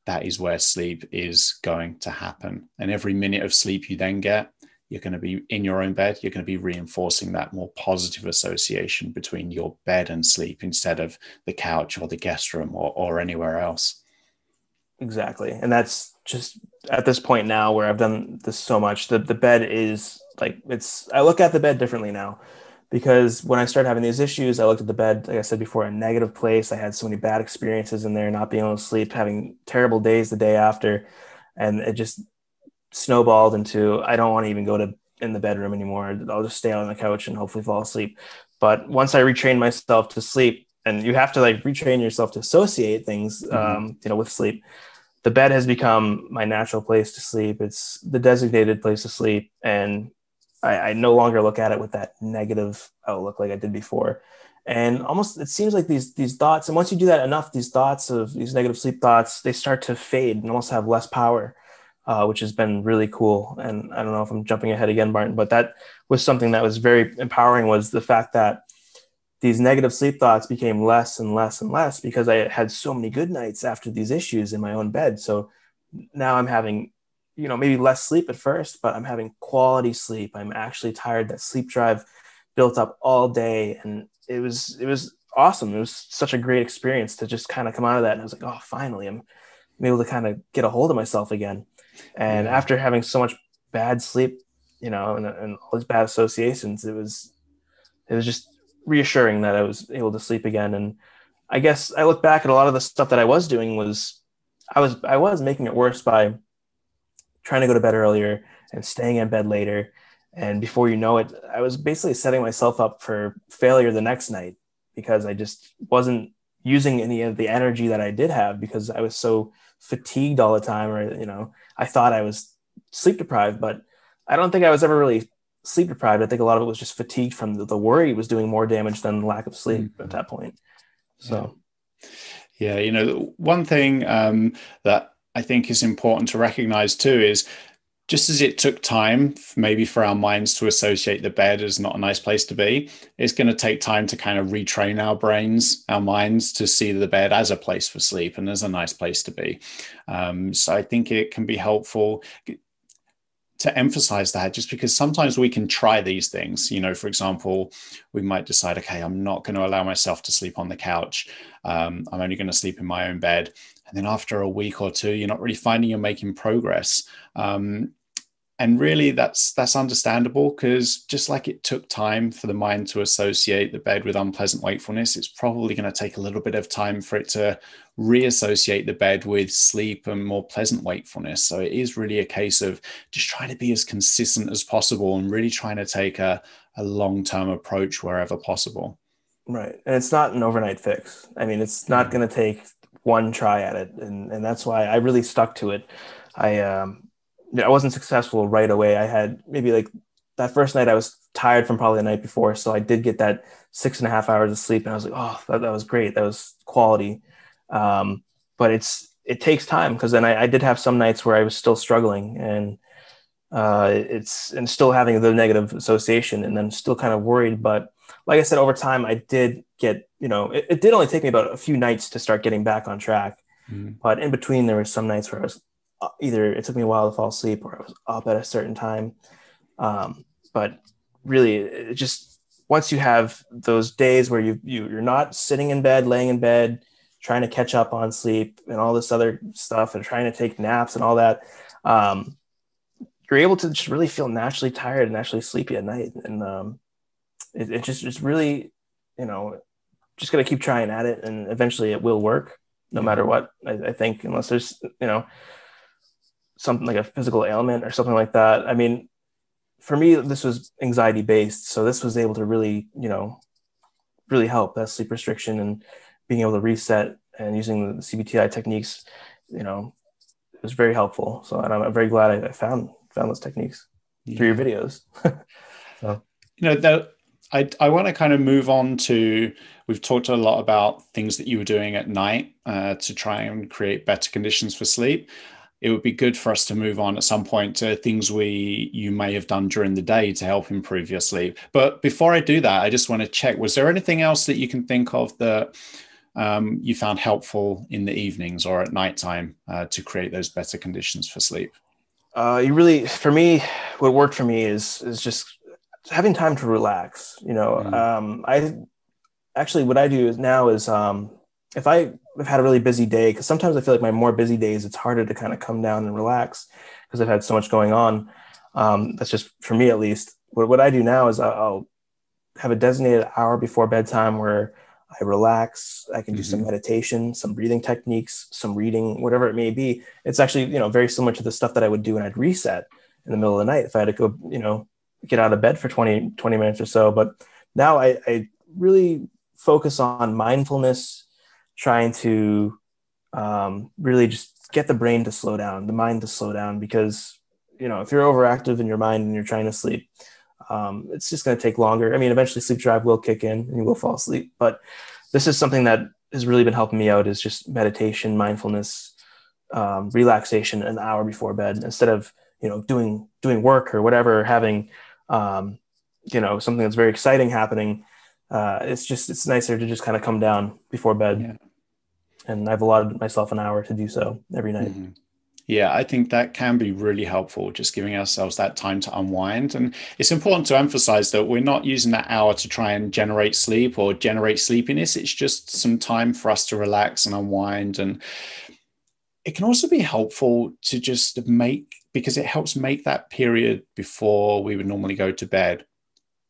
that is where sleep is going to happen. And every minute of sleep you then get, you're going to be in your own bed. You're going to be reinforcing that more positive association between your bed and sleep instead of the couch or the guest room or anywhere else. Exactly. And that's just at this point now where I've done this so much, the bed is like, I look at the bed differently now, because when I started having these issues, I looked at the bed, like I said before, a negative place. I had so many bad experiences in there, not being able to sleep, having terrible days the day after. And it just snowballed into, I don't want to even go to in the bedroom anymore. I'll just stay on the couch and hopefully fall asleep. But once I retrained myself to sleep, and you have to like retrain yourself to associate things, you know, with sleep, the bed has become my natural place to sleep. It's the designated place to sleep. And I no longer look at it with that negative outlook like I did before. And almost, it seems like these thoughts, and once you do that enough, these thoughts of these negative sleep thoughts, they start to fade and almost have less power, which has been really cool. And I don't know if I'm jumping ahead again, Martin, but that was something that was very empowering, was the fact that these negative sleep thoughts became less and less and less, because I had so many good nights after these issues in my own bed. So now I'm having, you know, maybe less sleep at first, but I'm having quality sleep. I'm actually tired. That sleep drive built up all day. And it was awesome. It was such a great experience to just kind of come out of that. And I was like, oh, finally, I'm able to kind of get a hold of myself again. And after having so much bad sleep, you know, and all these bad associations, it was just reassuring that I was able to sleep again. And I guess I look back at a lot of the stuff that I was doing was I was making it worse by trying to go to bed earlier and staying in bed later. And before you know it, I was basically setting myself up for failure the next night, because I just wasn't using any of the energy that I did have, because I was so fatigued all the time. Or, you know, I thought I was sleep deprived, but I don't think I was ever really sleep deprived. I think a lot of it was just fatigued from the worry was doing more damage than the lack of sleep at that point. So, yeah, you know, one thing that I think is important to recognize too is, just as it took time maybe for our minds to associate the bed as not a nice place to be, it's going to take time to kind of retrain our brains, our minds, to see the bed as a place for sleep and as a nice place to be. So I think it can be helpful to emphasize that, just because sometimes we can try these things. You know, for example, we might decide, okay, I'm not going to allow myself to sleep on the couch. I'm only going to sleep in my own bed. And then after a week or two, you're not really finding you're making progress. And really that's understandable, because just like it took time for the mind to associate the bed with unpleasant wakefulness, it's probably going to take a little bit of time for it to reassociate the bed with sleep and more pleasant wakefulness. So it is really a case of just trying to be as consistent as possible and really trying to take a long-term approach wherever possible. Right. And it's not an overnight fix. I mean, it's not going to take one try at it. And that's why I really stuck to it. I wasn't successful right away. I had maybe like that first night I was tired from probably the night before. So I did get that 6.5 hours of sleep and I was like, oh, that was great. That was quality. But it takes time, because then I did have some nights where I was still struggling and still having the negative association, and then still kind of worried. But like I said, over time I did get, it did only take me about a few nights to start getting back on track. Mm-hmm. But in between there were some nights where I was, either it took me a while to fall asleep or I was up at a certain time. But really, it just, once you have those days where you're not sitting in bed, laying in bed, trying to catch up on sleep and all this other stuff and trying to take naps and all that, you're able to just really feel naturally tired and naturally sleepy at night. And it's really, just got to keep trying at it, and eventually it will work no matter what. I think, unless there's, something like a physical ailment or something like that. I mean, for me, this was anxiety based. So this was able to really, really help, that sleep restriction and being able to reset and using the CBT-I techniques, it was very helpful. So, and I'm very glad I found those techniques through your videos. So. I want to kind of move on to, we've talked a lot about things that you were doing at night to try and create better conditions for sleep. It would be good for us to move on at some point to things you may have done during the day to help improve your sleep. But before I do that, I just want to check, was there anything else that you can think of that you found helpful in the evenings or at nighttime to create those better conditions for sleep? What worked for me is just having time to relax. What I do now is if I've had a really busy day, because sometimes I feel like my more busy days, it's harder to kind of come down and relax because I've had so much going on. That's just for me, at least. What I do now is I'll have a designated hour before bedtime where I relax. I can do some meditation, some breathing techniques, some reading, whatever it may be. It's actually, very similar to the stuff that I would do when I'd reset in the middle of the night if I had to go, get out of bed for 20 minutes or so. But now I really focus on mindfulness, trying to really just get the brain to slow down, the mind to slow down, because, if you're overactive in your mind and you're trying to sleep, it's just going to take longer. I mean, eventually sleep drive will kick in and you will fall asleep. But this is something that has really been helping me out, is just meditation, mindfulness, relaxation an hour before bed, instead of, doing work or whatever, having, something that's very exciting happening. It's nicer to just kind of come down before bed. Yeah. And I've allotted myself an hour to do so every night. Mm-hmm. Yeah, I think that can be really helpful, just giving ourselves that time to unwind. And it's important to emphasize that we're not using that hour to try and generate sleep or generate sleepiness. It's just some time for us to relax and unwind. And it can also be helpful to just because it helps make that period before we would normally go to bed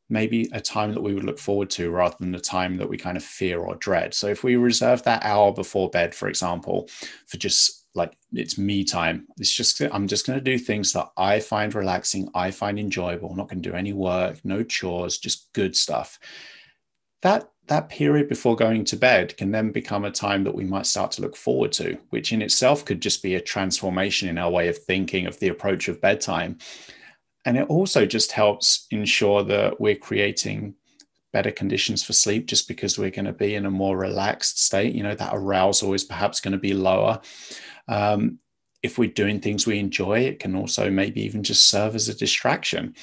maybe a time that we would look forward to, rather than the time that we kind of fear or dread. So if we reserve that hour before bed, for example, for just like, it's me time, I'm just going to do things that I find relaxing, I find enjoyable, I'm not going to do any work, no chores, just good stuff. That period before going to bed can then become a time that we might start to look forward to, which in itself could just be a transformation in our way of thinking of the approach of bedtime. And it also just helps ensure that we're creating better conditions for sleep, just because we're going to be in a more relaxed state. That arousal is perhaps going to be lower. If we're doing things we enjoy, it can also maybe even just serve as a distraction.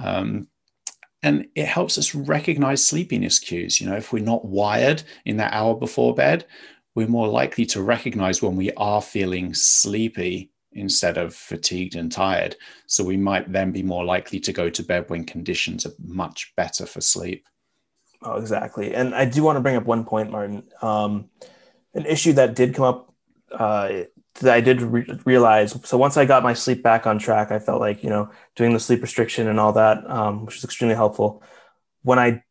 And it helps us recognize sleepiness cues. If we're not wired in that hour before bed, we're more likely to recognize when we are feeling sleepy instead of fatigued and tired. So we might then be more likely to go to bed when conditions are much better for sleep. Oh, exactly. And I do want to bring up one point, Martin, an issue that did come up that I did realize. So once I got my sleep back on track, I felt like, doing the sleep restriction and all that, which is extremely helpful. When I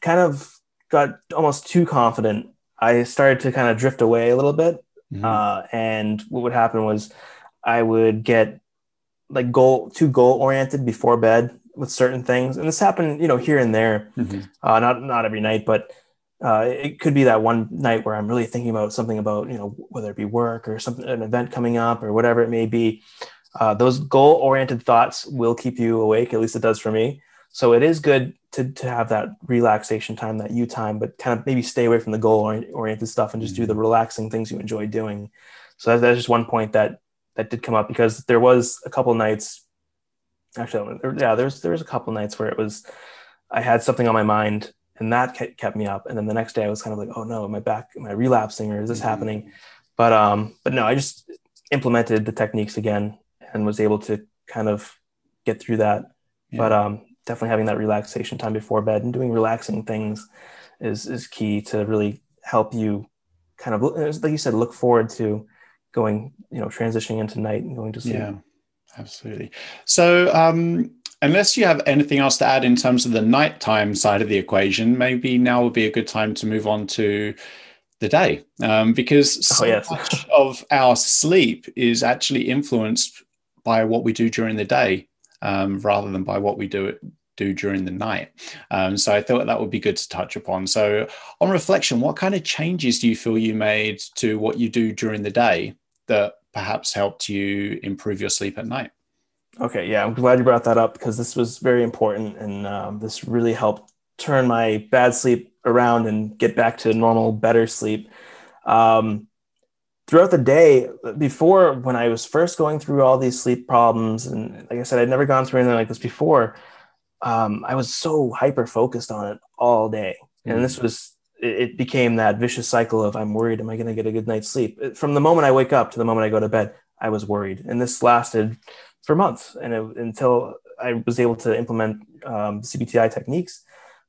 kind of got almost too confident, I started to kind of drift away a little bit. Mm-hmm. And what would happen was I would get like too goal oriented before bed with certain things. And this happened, here and there, mm-hmm. not every night, but it could be that one night where I'm really thinking about something about, whether it be work or something, an event coming up or whatever it may be. Those goal oriented thoughts will keep you awake. At least it does for me. So it is good to have that relaxation time, that you time, but kind of maybe stay away from the goal-oriented stuff and just do the relaxing things you enjoy doing. So that's just one point that did come up, because there was a couple nights, there was a couple nights where it was, I had something on my mind and that kept me up. And then the next day I was kind of like, oh no, am I relapsing or is this happening? But no, I just implemented the techniques again and was able to kind of get through that. Yeah. But, definitely having that relaxation time before bed and doing relaxing things is key to really help you kind of, like you said, look forward to going, transitioning into night and going to sleep. Yeah, absolutely. So unless you have anything else to add in terms of the nighttime side of the equation, maybe now would be a good time to move on to the day, because much of our sleep is actually influenced by what we do during the day, rather than by what we do during the night. So I thought that would be good to touch upon. So on reflection, what kind of changes do you feel you made to what you do during the day that perhaps helped you improve your sleep at night? Okay. Yeah. I'm glad you brought that up, because this was very important. And this really helped turn my bad sleep around and get back to normal, better sleep. Throughout the day, before, when I was first going through all these sleep problems, and like I said, I'd never gone through anything like this before, I was so hyper-focused on it all day. Mm-hmm. And it became that vicious cycle of, I'm worried, am I going to get a good night's sleep? From the moment I wake up to the moment I go to bed, I was worried. And this lasted for months until I was able to implement CBT-I techniques.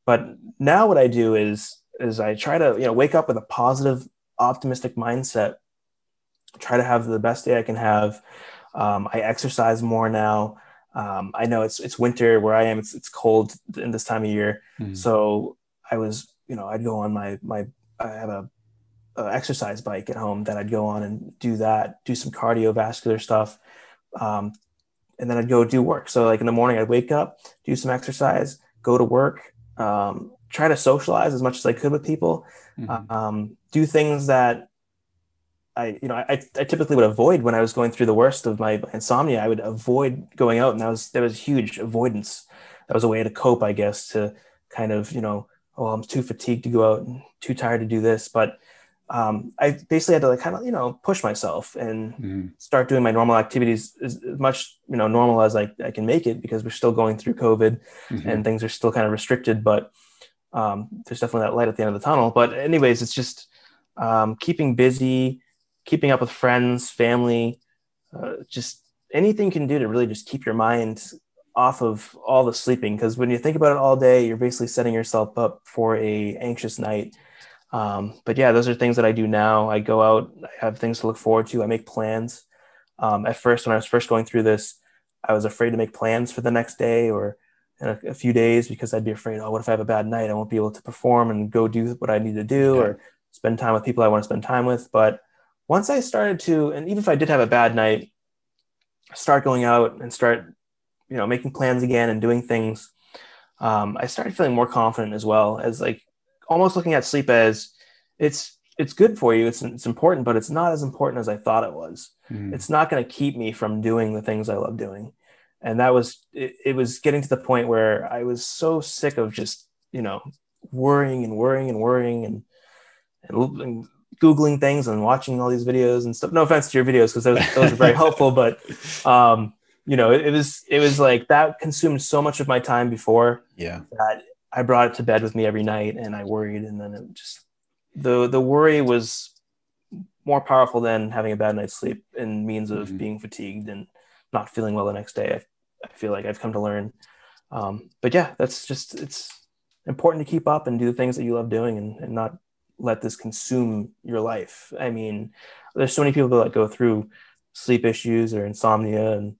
But now what I do is I try to wake up with a positive, optimistic mindset, try to have the best day I can have. I exercise more now. I know it's winter where I am. It's cold in this time of year. Mm-hmm. So I was, I'd go on I have a exercise bike at home that I'd go on and do that, do some cardiovascular stuff. And then I'd go do work. So like in the morning I'd wake up, do some exercise, go to work, try to socialize as much as I could with people, mm-hmm. Do things that I typically would avoid when I was going through the worst of my insomnia. I would avoid going out, and there was huge avoidance. That was a way to cope, I guess, to kind of, I'm too fatigued to go out and too tired to do this. But I basically had to like kind of, push myself and start doing my normal activities as much, normal as I can make it, because we're still going through COVID and things are still kind of restricted. But there's definitely that light at the end of the tunnel. But anyways, it's just keeping busy, keeping up with friends, family, just anything you can do to really just keep your mind off of all the sleeping. Because when you think about it all day, you're basically setting yourself up for a anxious night. But yeah, those are things that I do now. I go out, I have things to look forward to. I make plans. At first, when I was first going through this, I was afraid to make plans for the next day or in a few days, because I'd be afraid, oh, what if I have a bad night? I won't be able to perform and go do what I need to do or spend time with people I want to spend time with. But once I started to, and even if I did have a bad night, start going out and start, making plans again and doing things, I started feeling more confident, as well as like almost looking at sleep as it's good for you. It's important, but it's not as important as I thought it was. Mm. It's not going to keep me from doing the things I love doing. And that was, it was getting to the point where I was so sick of just, worrying and Googling things and watching all these videos and stuff. No offense to your videos, because those are very helpful, but it was like that consumed so much of my time before that I brought it to bed with me every night, and I worried, and then it just the worry was more powerful than having a bad night's sleep and means of being fatigued and not feeling well the next day. I feel like I've come to learn, but yeah, that's just, it's important to keep up and do the things that you love doing and not let this consume your life. I mean, there's so many people that like, go through sleep issues or insomnia. And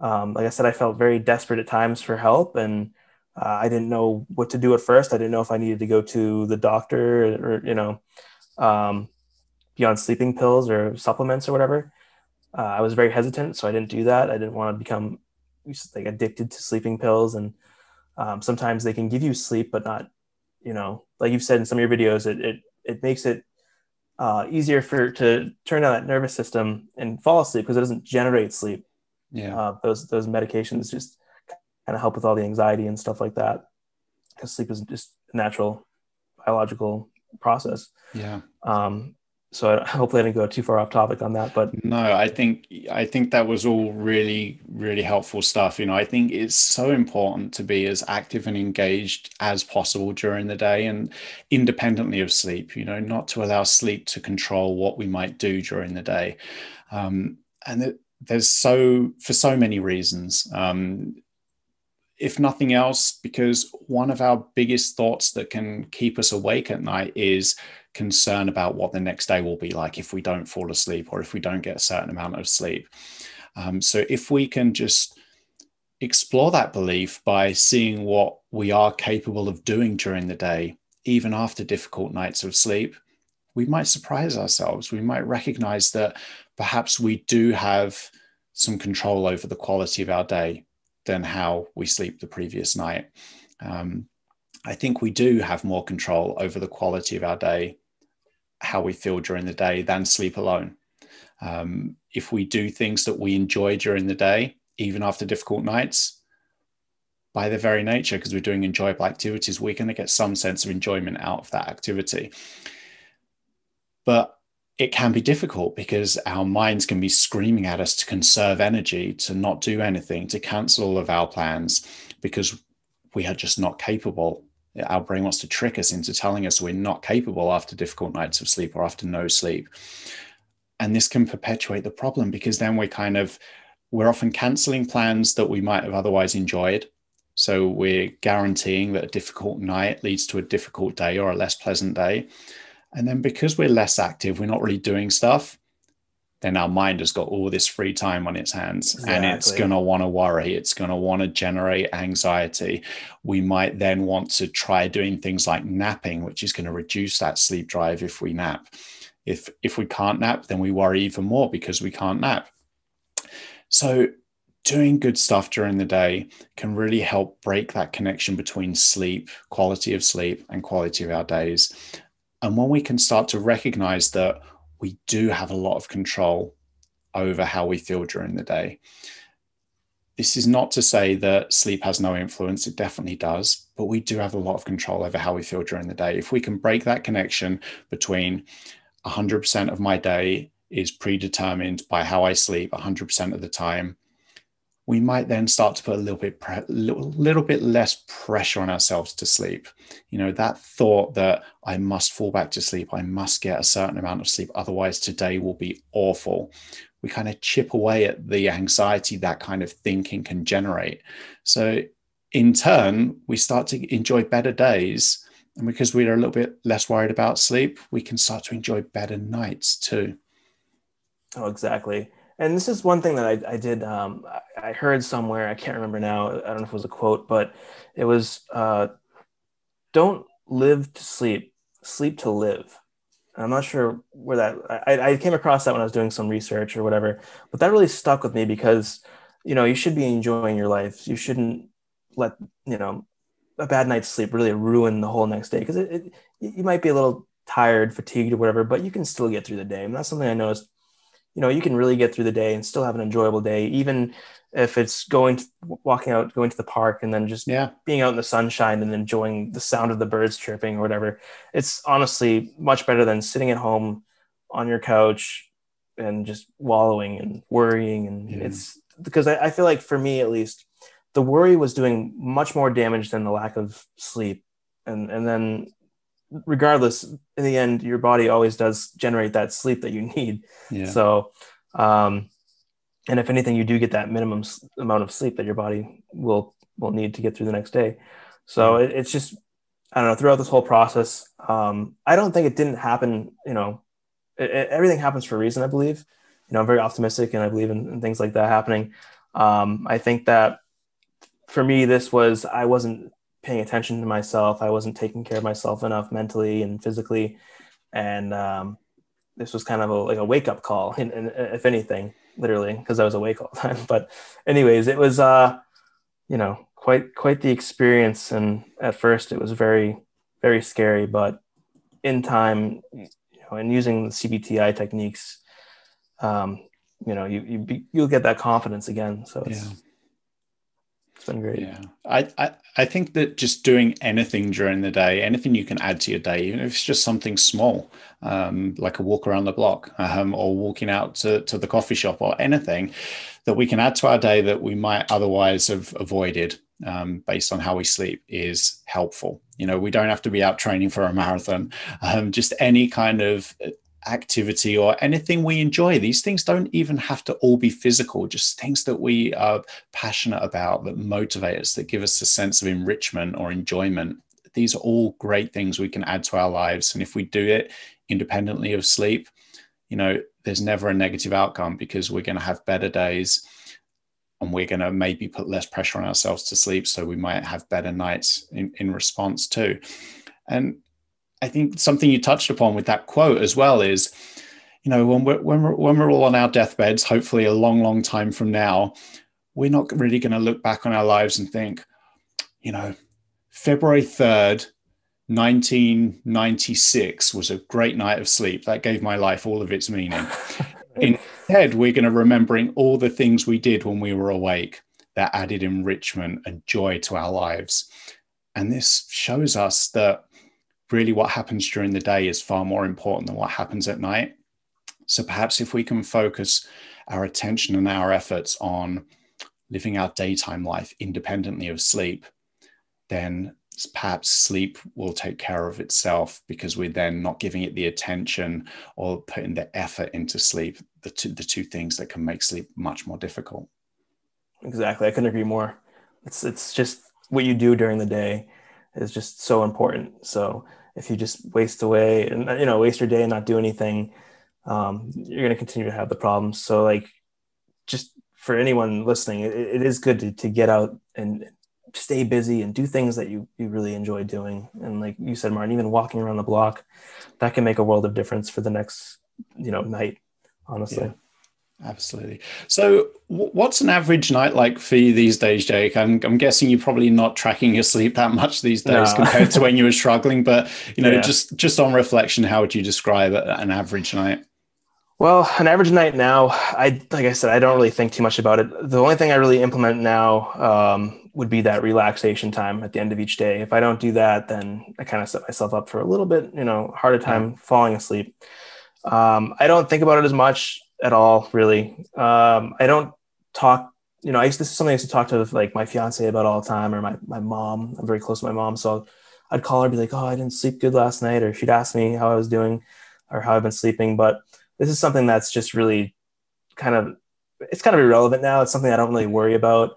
like I said, I felt very desperate at times for help, and I didn't know what to do at first. I didn't know if I needed to go to the doctor or you know, be on sleeping pills or supplements or whatever. I was very hesitant, so I didn't do that. I didn't want to become like addicted to sleeping pills. And sometimes they can give you sleep, but not, you know, like you've said in some of your videos, it makes it easier to turn down that nervous system and fall asleep because it doesn't generate sleep. Yeah, those medications just kind of help with all the anxiety and stuff like that, because sleep is just a natural biological process. Yeah. So hopefully I didn't go too far off topic on that, but no, I think that was all really, really helpful stuff. You know, I think it's so important to be as active and engaged as possible during the day and independently of sleep, you know, not to allow sleep to control what we might do during the day. For so many reasons, if nothing else, because one of our biggest thoughts that can keep us awake at night is concern about what the next day will be like if we don't fall asleep or if we don't get a certain amount of sleep. So if we can just explore that belief by seeing what we are capable of doing during the day, even after difficult nights of sleep, we might surprise ourselves. We might recognize that perhaps we do have some control over the quality of our day than how we sleep the previous night. I think we do have more control over the quality of our day, how we feel during the day, than sleep alone. If we do things that we enjoy during the day, even after difficult nights, by their very nature, because we're doing enjoyable activities, we're going to get some sense of enjoyment out of that activity. But it can be difficult because our minds can be screaming at us to conserve energy, to not do anything, to cancel all of our plans, because we are just not capable. Our brain wants to trick us into telling us we're not capable after difficult nights of sleep or after no sleep. And this can perpetuate the problem, because then we're often canceling plans that we might have otherwise enjoyed. So we're guaranteeing that a difficult night leads to a difficult day or a less pleasant day. And then because we're less active, we're not really doing stuff, then our mind has got all this free time on its hands. Exactly. And it's going to want to worry. It's going to want to generate anxiety. We might then want to try doing things like napping, which is going to reduce that sleep drive if we nap. If we can't nap, then we worry even more because we can't nap. So doing good stuff during the day can really help break that connection between sleep, quality of sleep, and quality of our days. And when we can start to recognize that we do have a lot of control over how we feel during the day. This is not to say that sleep has no influence. It definitely does. But we do have a lot of control over how we feel during the day. If we can break that connection between 100% of my day is predetermined by how I sleep 100% of the time, we might then start to put a little bit less pressure on ourselves to sleep. You know, that thought that I must fall back to sleep, I must get a certain amount of sleep, otherwise today will be awful. We kind of chip away at the anxiety that kind of thinking can generate. So in turn, we start to enjoy better days. And because we are a little bit less worried about sleep, we can start to enjoy better nights too. Oh, exactly. And this is one thing that I did. I heard somewhere, I can't remember now, I don't know if it was a quote, but it was, don't live to sleep, sleep to live. And I'm not sure where that, I came across that when I was doing some research or whatever, but that really stuck with me because, you know, you should be enjoying your life. You shouldn't let, you know, a bad night's sleep really ruin the whole next day. Cause you might be a little tired, fatigued or whatever, but you can still get through the day. And that's something I noticed. You know, you can really get through the day and still have an enjoyable day, even if it's going to the park and then just being out in the sunshine and enjoying the sound of the birds chirping or whatever. It's honestly much better than sitting at home on your couch and just wallowing and worrying. And it's because I feel like, for me at least, the worry was doing much more damage than the lack of sleep. And then regardless, in the end, your body always does generate that sleep that you need. Yeah. So, and if anything, you do get that minimum amount of sleep that your body will need to get through the next day. So it's just I don't know, throughout this whole process, I don't think it didn't happen, you know, everything happens for a reason, I believe. You know, I'm very optimistic and I believe in things like that happening. I think that for me, this was, I wasn't paying attention to myself. I wasn't taking care of myself enough mentally and physically. And this was kind of like a wake-up call, and if anything, literally, because I was awake all the time. But anyways, it was, you know, quite the experience. And at first it was very, very scary, but in time, you know, and using the CBT-I techniques, you know, you'll get that confidence again. So it's been great. Yeah. I think that just doing anything during the day, anything you can add to your day, even if it's just something small, like a walk around the block, or walking out to the coffee shop, or anything that we can add to our day that we might otherwise have avoided, based on how we sleep, is helpful. You know, we don't have to be out training for a marathon, just any kind of activity or anything we enjoy. These things don't even have to all be physical, just things that we are passionate about, that motivate us, that give us a sense of enrichment or enjoyment. These are all great things we can add to our lives. And if we do it independently of sleep, you know, there's never a negative outcome, because we're going to have better days, and we're going to maybe put less pressure on ourselves to sleep. So we might have better nights in response too. And I think something you touched upon with that quote as well is, you know, when we're all on our deathbeds, hopefully a long, long time from now, we're not really going to look back on our lives and think, you know, February 3rd, 1996 was a great night of sleep. That gave my life all of its meaning. Instead, we're going to remembering all the things we did when we were awake that added enrichment and joy to our lives. And this shows us that really what happens during the day is far more important than what happens at night. So perhaps if we can focus our attention and our efforts on living our daytime life independently of sleep, then perhaps sleep will take care of itself, because we're then not giving it the attention or putting the effort into sleep, the two things that can make sleep much more difficult. Exactly. I couldn't agree more. It's just what you do during the day is just so important. So if you just waste away and, you know, waste your day and not do anything, you're going to continue to have the problems. So like, just for anyone listening, it is good to get out and stay busy and do things that you really enjoy doing. And like you said, Martin, even walking around the block, that can make a world of difference for the next, you know, night, honestly. Yeah. Absolutely. So what's an average night like for you these days, Jake? I'm guessing you're probably not tracking your sleep that much these days. No. Compared to when you were struggling, but you know, yeah. just on reflection, how would you describe an average night? Well, an average night now, like I said, I don't really think too much about it. The only thing I really implement now would be that relaxation time at the end of each day. If I don't do that, then I kind of set myself up for a little bit, you know, harder time falling asleep. I don't think about it as much at all, really. I don't talk, you know, this is something I used to talk to like my fiance about all the time, or my mom. I'm very close to my mom. So I'd call her and be like, oh, I didn't sleep good last night. Or she'd ask me how I was doing or how I've been sleeping. But this is something that's just really kind of irrelevant now. It's something I don't really worry about.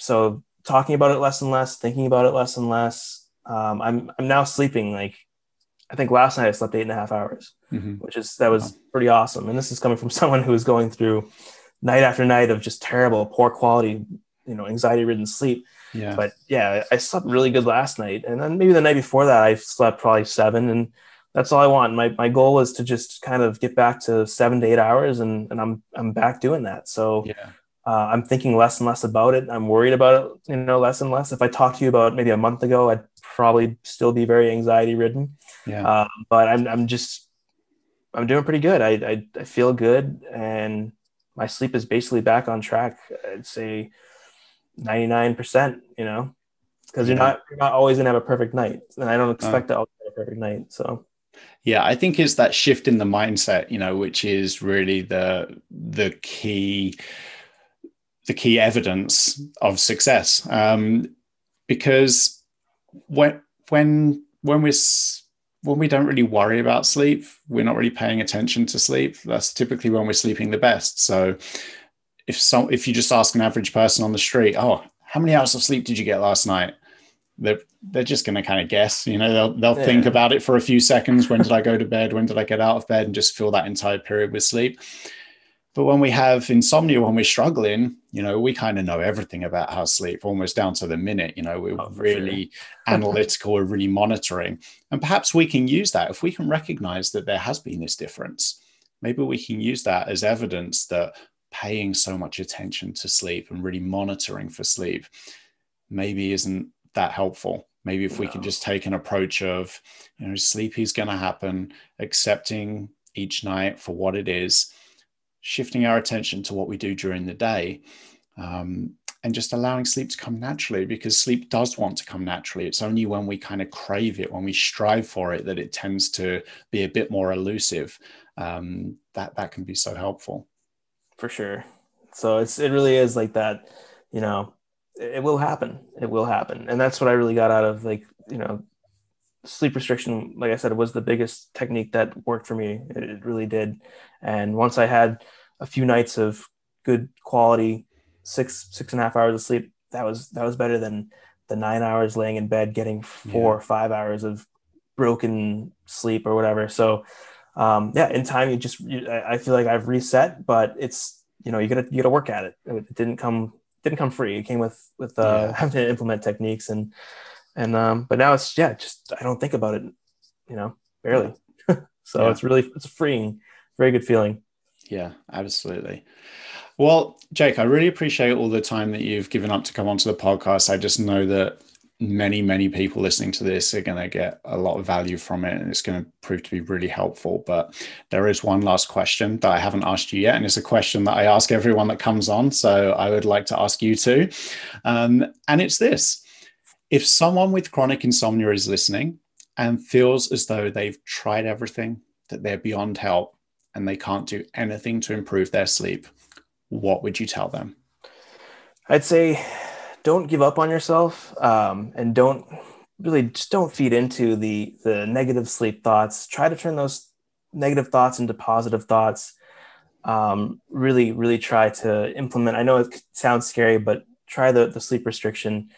So talking about it less and less, thinking about it less and less. I'm now sleeping like, I think last night I slept 8.5 hours, mm-hmm. that was pretty awesome. And this is coming from someone who was going through night after night of just terrible, poor quality, you know, anxiety-ridden sleep. Yeah. But yeah, I slept really good last night. And then maybe the night before that I slept probably 7, and that's all I want. My goal is to just kind of get back to 7 to 8 hours, and I'm back doing that. So yeah. I'm thinking less and less about it. I'm worried about it, you know, less and less. If I talked to you about maybe a month ago, I'd probably still be very anxiety ridden. Yeah. But I'm doing pretty good. I feel good, and my sleep is basically back on track. I'd say 99%, you know, because you're not always gonna have a perfect night. And I don't expect to always have a perfect night. So yeah, I think it's that shift in the mindset, you know, which is really the key evidence of success. Because when we don't really worry about sleep, we're not really paying attention to sleep. That's typically when we're sleeping the best. So if you just ask an average person on the street, oh, how many hours of sleep did you get last night? they're just going to kind of guess, you know, they'll yeah. think about it for a few seconds. When did I go to bed? When did I get out of bed? And just fill that entire period with sleep. But when we have insomnia, when we're struggling, you know, we kind of know everything about how sleep, almost down to the minute. You know, we're really analytical, we're really monitoring. And perhaps we can use that if we can recognize that there has been this difference. Maybe we can use that as evidence that paying so much attention to sleep and really monitoring for sleep maybe isn't that helpful. Maybe if we can just take an approach of, you know, sleepy is going to happen, accepting each night for what it is, shifting our attention to what we do during the day, and just allowing sleep to come naturally, because sleep does want to come naturally. It's only when we kind of crave it, when we strive for it, that it tends to be a bit more elusive. That can be so helpful. For sure. So it really is like that, you know, it will happen. It will happen. And that's what I really got out of, like, you know, sleep restriction, like I said, it was the biggest technique that worked for me. It really did. And once I had a few nights of good quality, six and a half hours of sleep, that was better than the 9 hours laying in bed, getting 4 or 5 hours of broken sleep or whatever. So in time, I feel like I've reset, but it's, you know, you gotta work at it. It didn't come free. It came with having to implement techniques and but now it's, just, I don't think about it, you know, barely. So yeah. It's freeing, very good feeling. Yeah, absolutely. Well, Jake, I really appreciate all the time that you've given up to come onto the podcast. I just know that many, many people listening to this are going to get a lot of value from it, and it's going to prove to be really helpful. But there is one last question that I haven't asked you yet, and it's a question that I ask everyone that comes on. So I would like to ask you too. And it's this. If someone with chronic insomnia is listening and feels as though they've tried everything, that they're beyond help, and they can't do anything to improve their sleep, what would you tell them? I'd say don't give up on yourself, and don't feed into the negative sleep thoughts. Try to turn those negative thoughts into positive thoughts. Really, really try to implement. I know it sounds scary, but try the sleep restriction.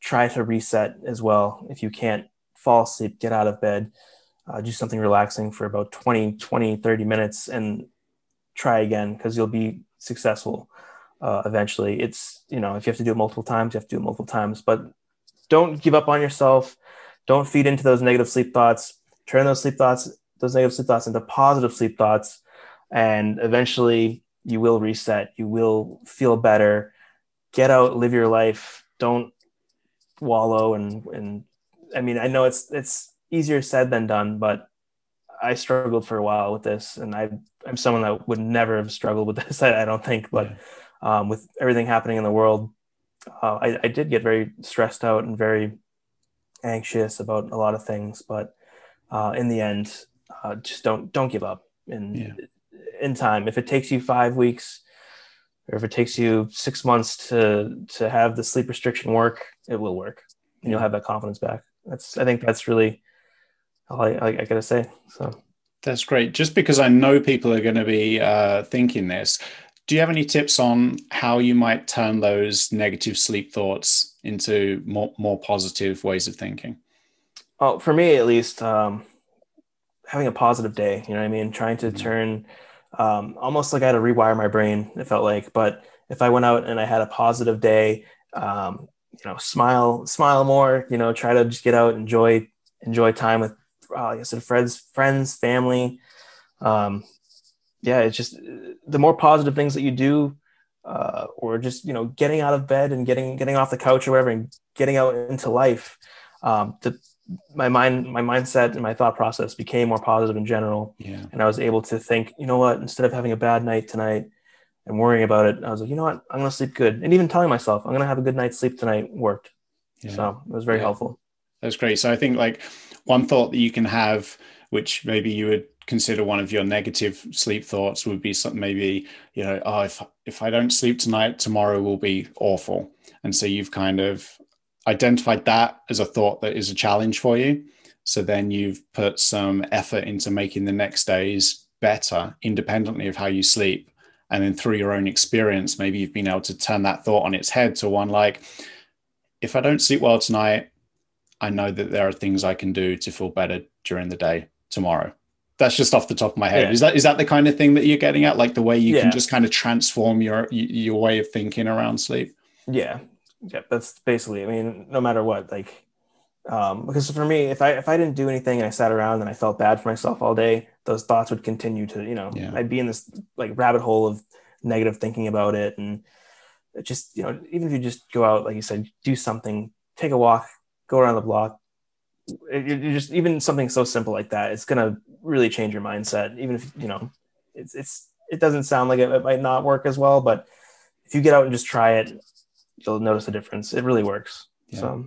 Try to reset as well. If you can't fall asleep, get out of bed, do something relaxing for about 30 minutes and try again, because you'll be successful eventually. It's, you know, if you have to do it multiple times, but don't give up on yourself. Don't feed into those negative sleep thoughts. Turn those negative sleep thoughts into positive sleep thoughts, and eventually you will reset. You will feel better. Get out, live your life. Don't wallow and I mean, I know it's easier said than done, but I struggled for a while with this, and I'm someone that would never have struggled with this, I don't think, but with everything happening in the world, I did get very stressed out and very anxious about a lot of things, but in the end, just don't give up. And in time, if it takes you 5 weeks, or if it takes you 6 months to have the sleep restriction work, it will work, and you'll have that confidence back. I think that's really all I gotta say. So that's great. Just because I know people are going to be thinking this, do you have any tips on how you might turn those negative sleep thoughts into more positive ways of thinking? Oh, for me at least, having a positive day. You know what I mean? Trying to turn. Almost like I had to rewire my brain, it felt like, but if I went out and I had a positive day, you know, smile more, you know, try to just get out, enjoy time with, like I said, friends, family. It's just the more positive things that you do, or just, you know, getting out of bed and getting off the couch or whatever, and getting out into life, my mindset and my thought process became more positive in general. Yeah. And I was able to think, you know what, instead of having a bad night tonight and worrying about it, I was like, you know what, I'm going to sleep good. And even telling myself I'm going to have a good night's sleep tonight worked. Yeah. So it was very helpful. That's great. So I think, like, one thought that you can have, which maybe you would consider one of your negative sleep thoughts, would be something maybe, you know, oh, if I don't sleep tonight, tomorrow will be awful. And so you've kind of identified that as a thought that is a challenge for you. So then you've put some effort into making the next days better, independently of how you sleep. And then through your own experience, maybe you've been able to turn that thought on its head to one like, if I don't sleep well tonight, I know that there are things I can do to feel better during the day tomorrow. That's just off the top of my head. Yeah. Is that the kind of thing that you're getting at? Like the way you can just kind of transform your way of thinking around sleep? Yeah. That's basically, I mean, no matter what, like, because for me, if I didn't do anything and I sat around and I felt bad for myself all day, those thoughts would continue to, I'd be in this like rabbit hole of negative thinking about it. And it just, even if you just go out, like you said, do something, take a walk, go around the block, you just, even something so simple like that, it's going to really change your mindset. Even if, it doesn't sound like it might not work as well, but if you get out and just try it, you'll notice a difference. It really works. Yeah, so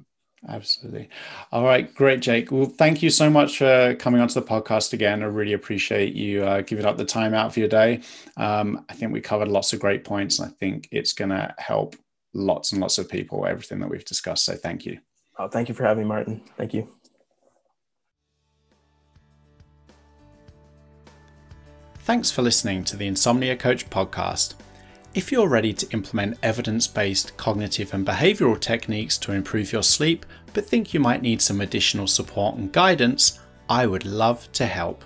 absolutely. All right. Great, Jake. Well, thank you so much for coming onto the podcast again. I really appreciate you giving up the time out for your day. I think we covered lots of great points, and I think it's going to help lots and lots of people, everything that we've discussed. So thank you. Oh, thank you for having me, Martin. Thank you. Thanks for listening to the Insomnia Coach podcast. If you're ready to implement evidence-based cognitive and behavioral techniques to improve your sleep, but think you might need some additional support and guidance, I would love to help.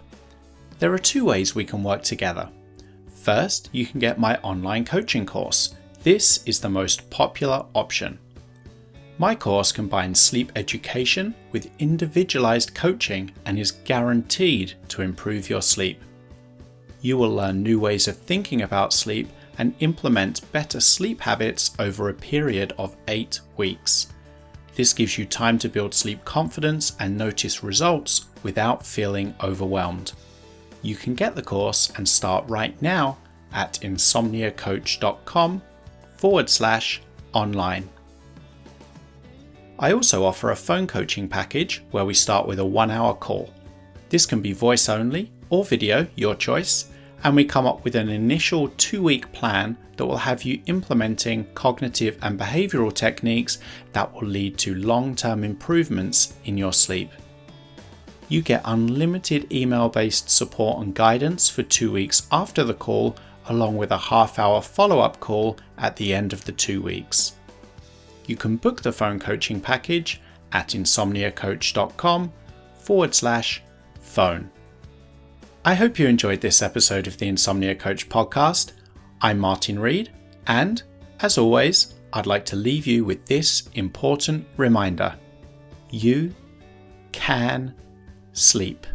There are two ways we can work together. First, you can get my online coaching course. This is the most popular option. My course combines sleep education with individualized coaching and is guaranteed to improve your sleep. You will learn new ways of thinking about sleep and implement better sleep habits over a period of 8 weeks. This gives you time to build sleep confidence and notice results without feeling overwhelmed. You can get the course and start right now at insomniacoach.com/online. I also offer a phone coaching package where we start with a 1-hour call. This can be voice only or video, your choice. And we come up with an initial 2-week plan that will have you implementing cognitive and behavioral techniques that will lead to long-term improvements in your sleep. You get unlimited email-based support and guidance for 2 weeks after the call, along with a half-hour follow-up call at the end of the 2 weeks. You can book the phone coaching package at insomniacoach.com/phone. I hope you enjoyed this episode of the Insomnia Coach podcast. I'm Martin Reed, and as always, I'd like to leave you with this important reminder. You can sleep.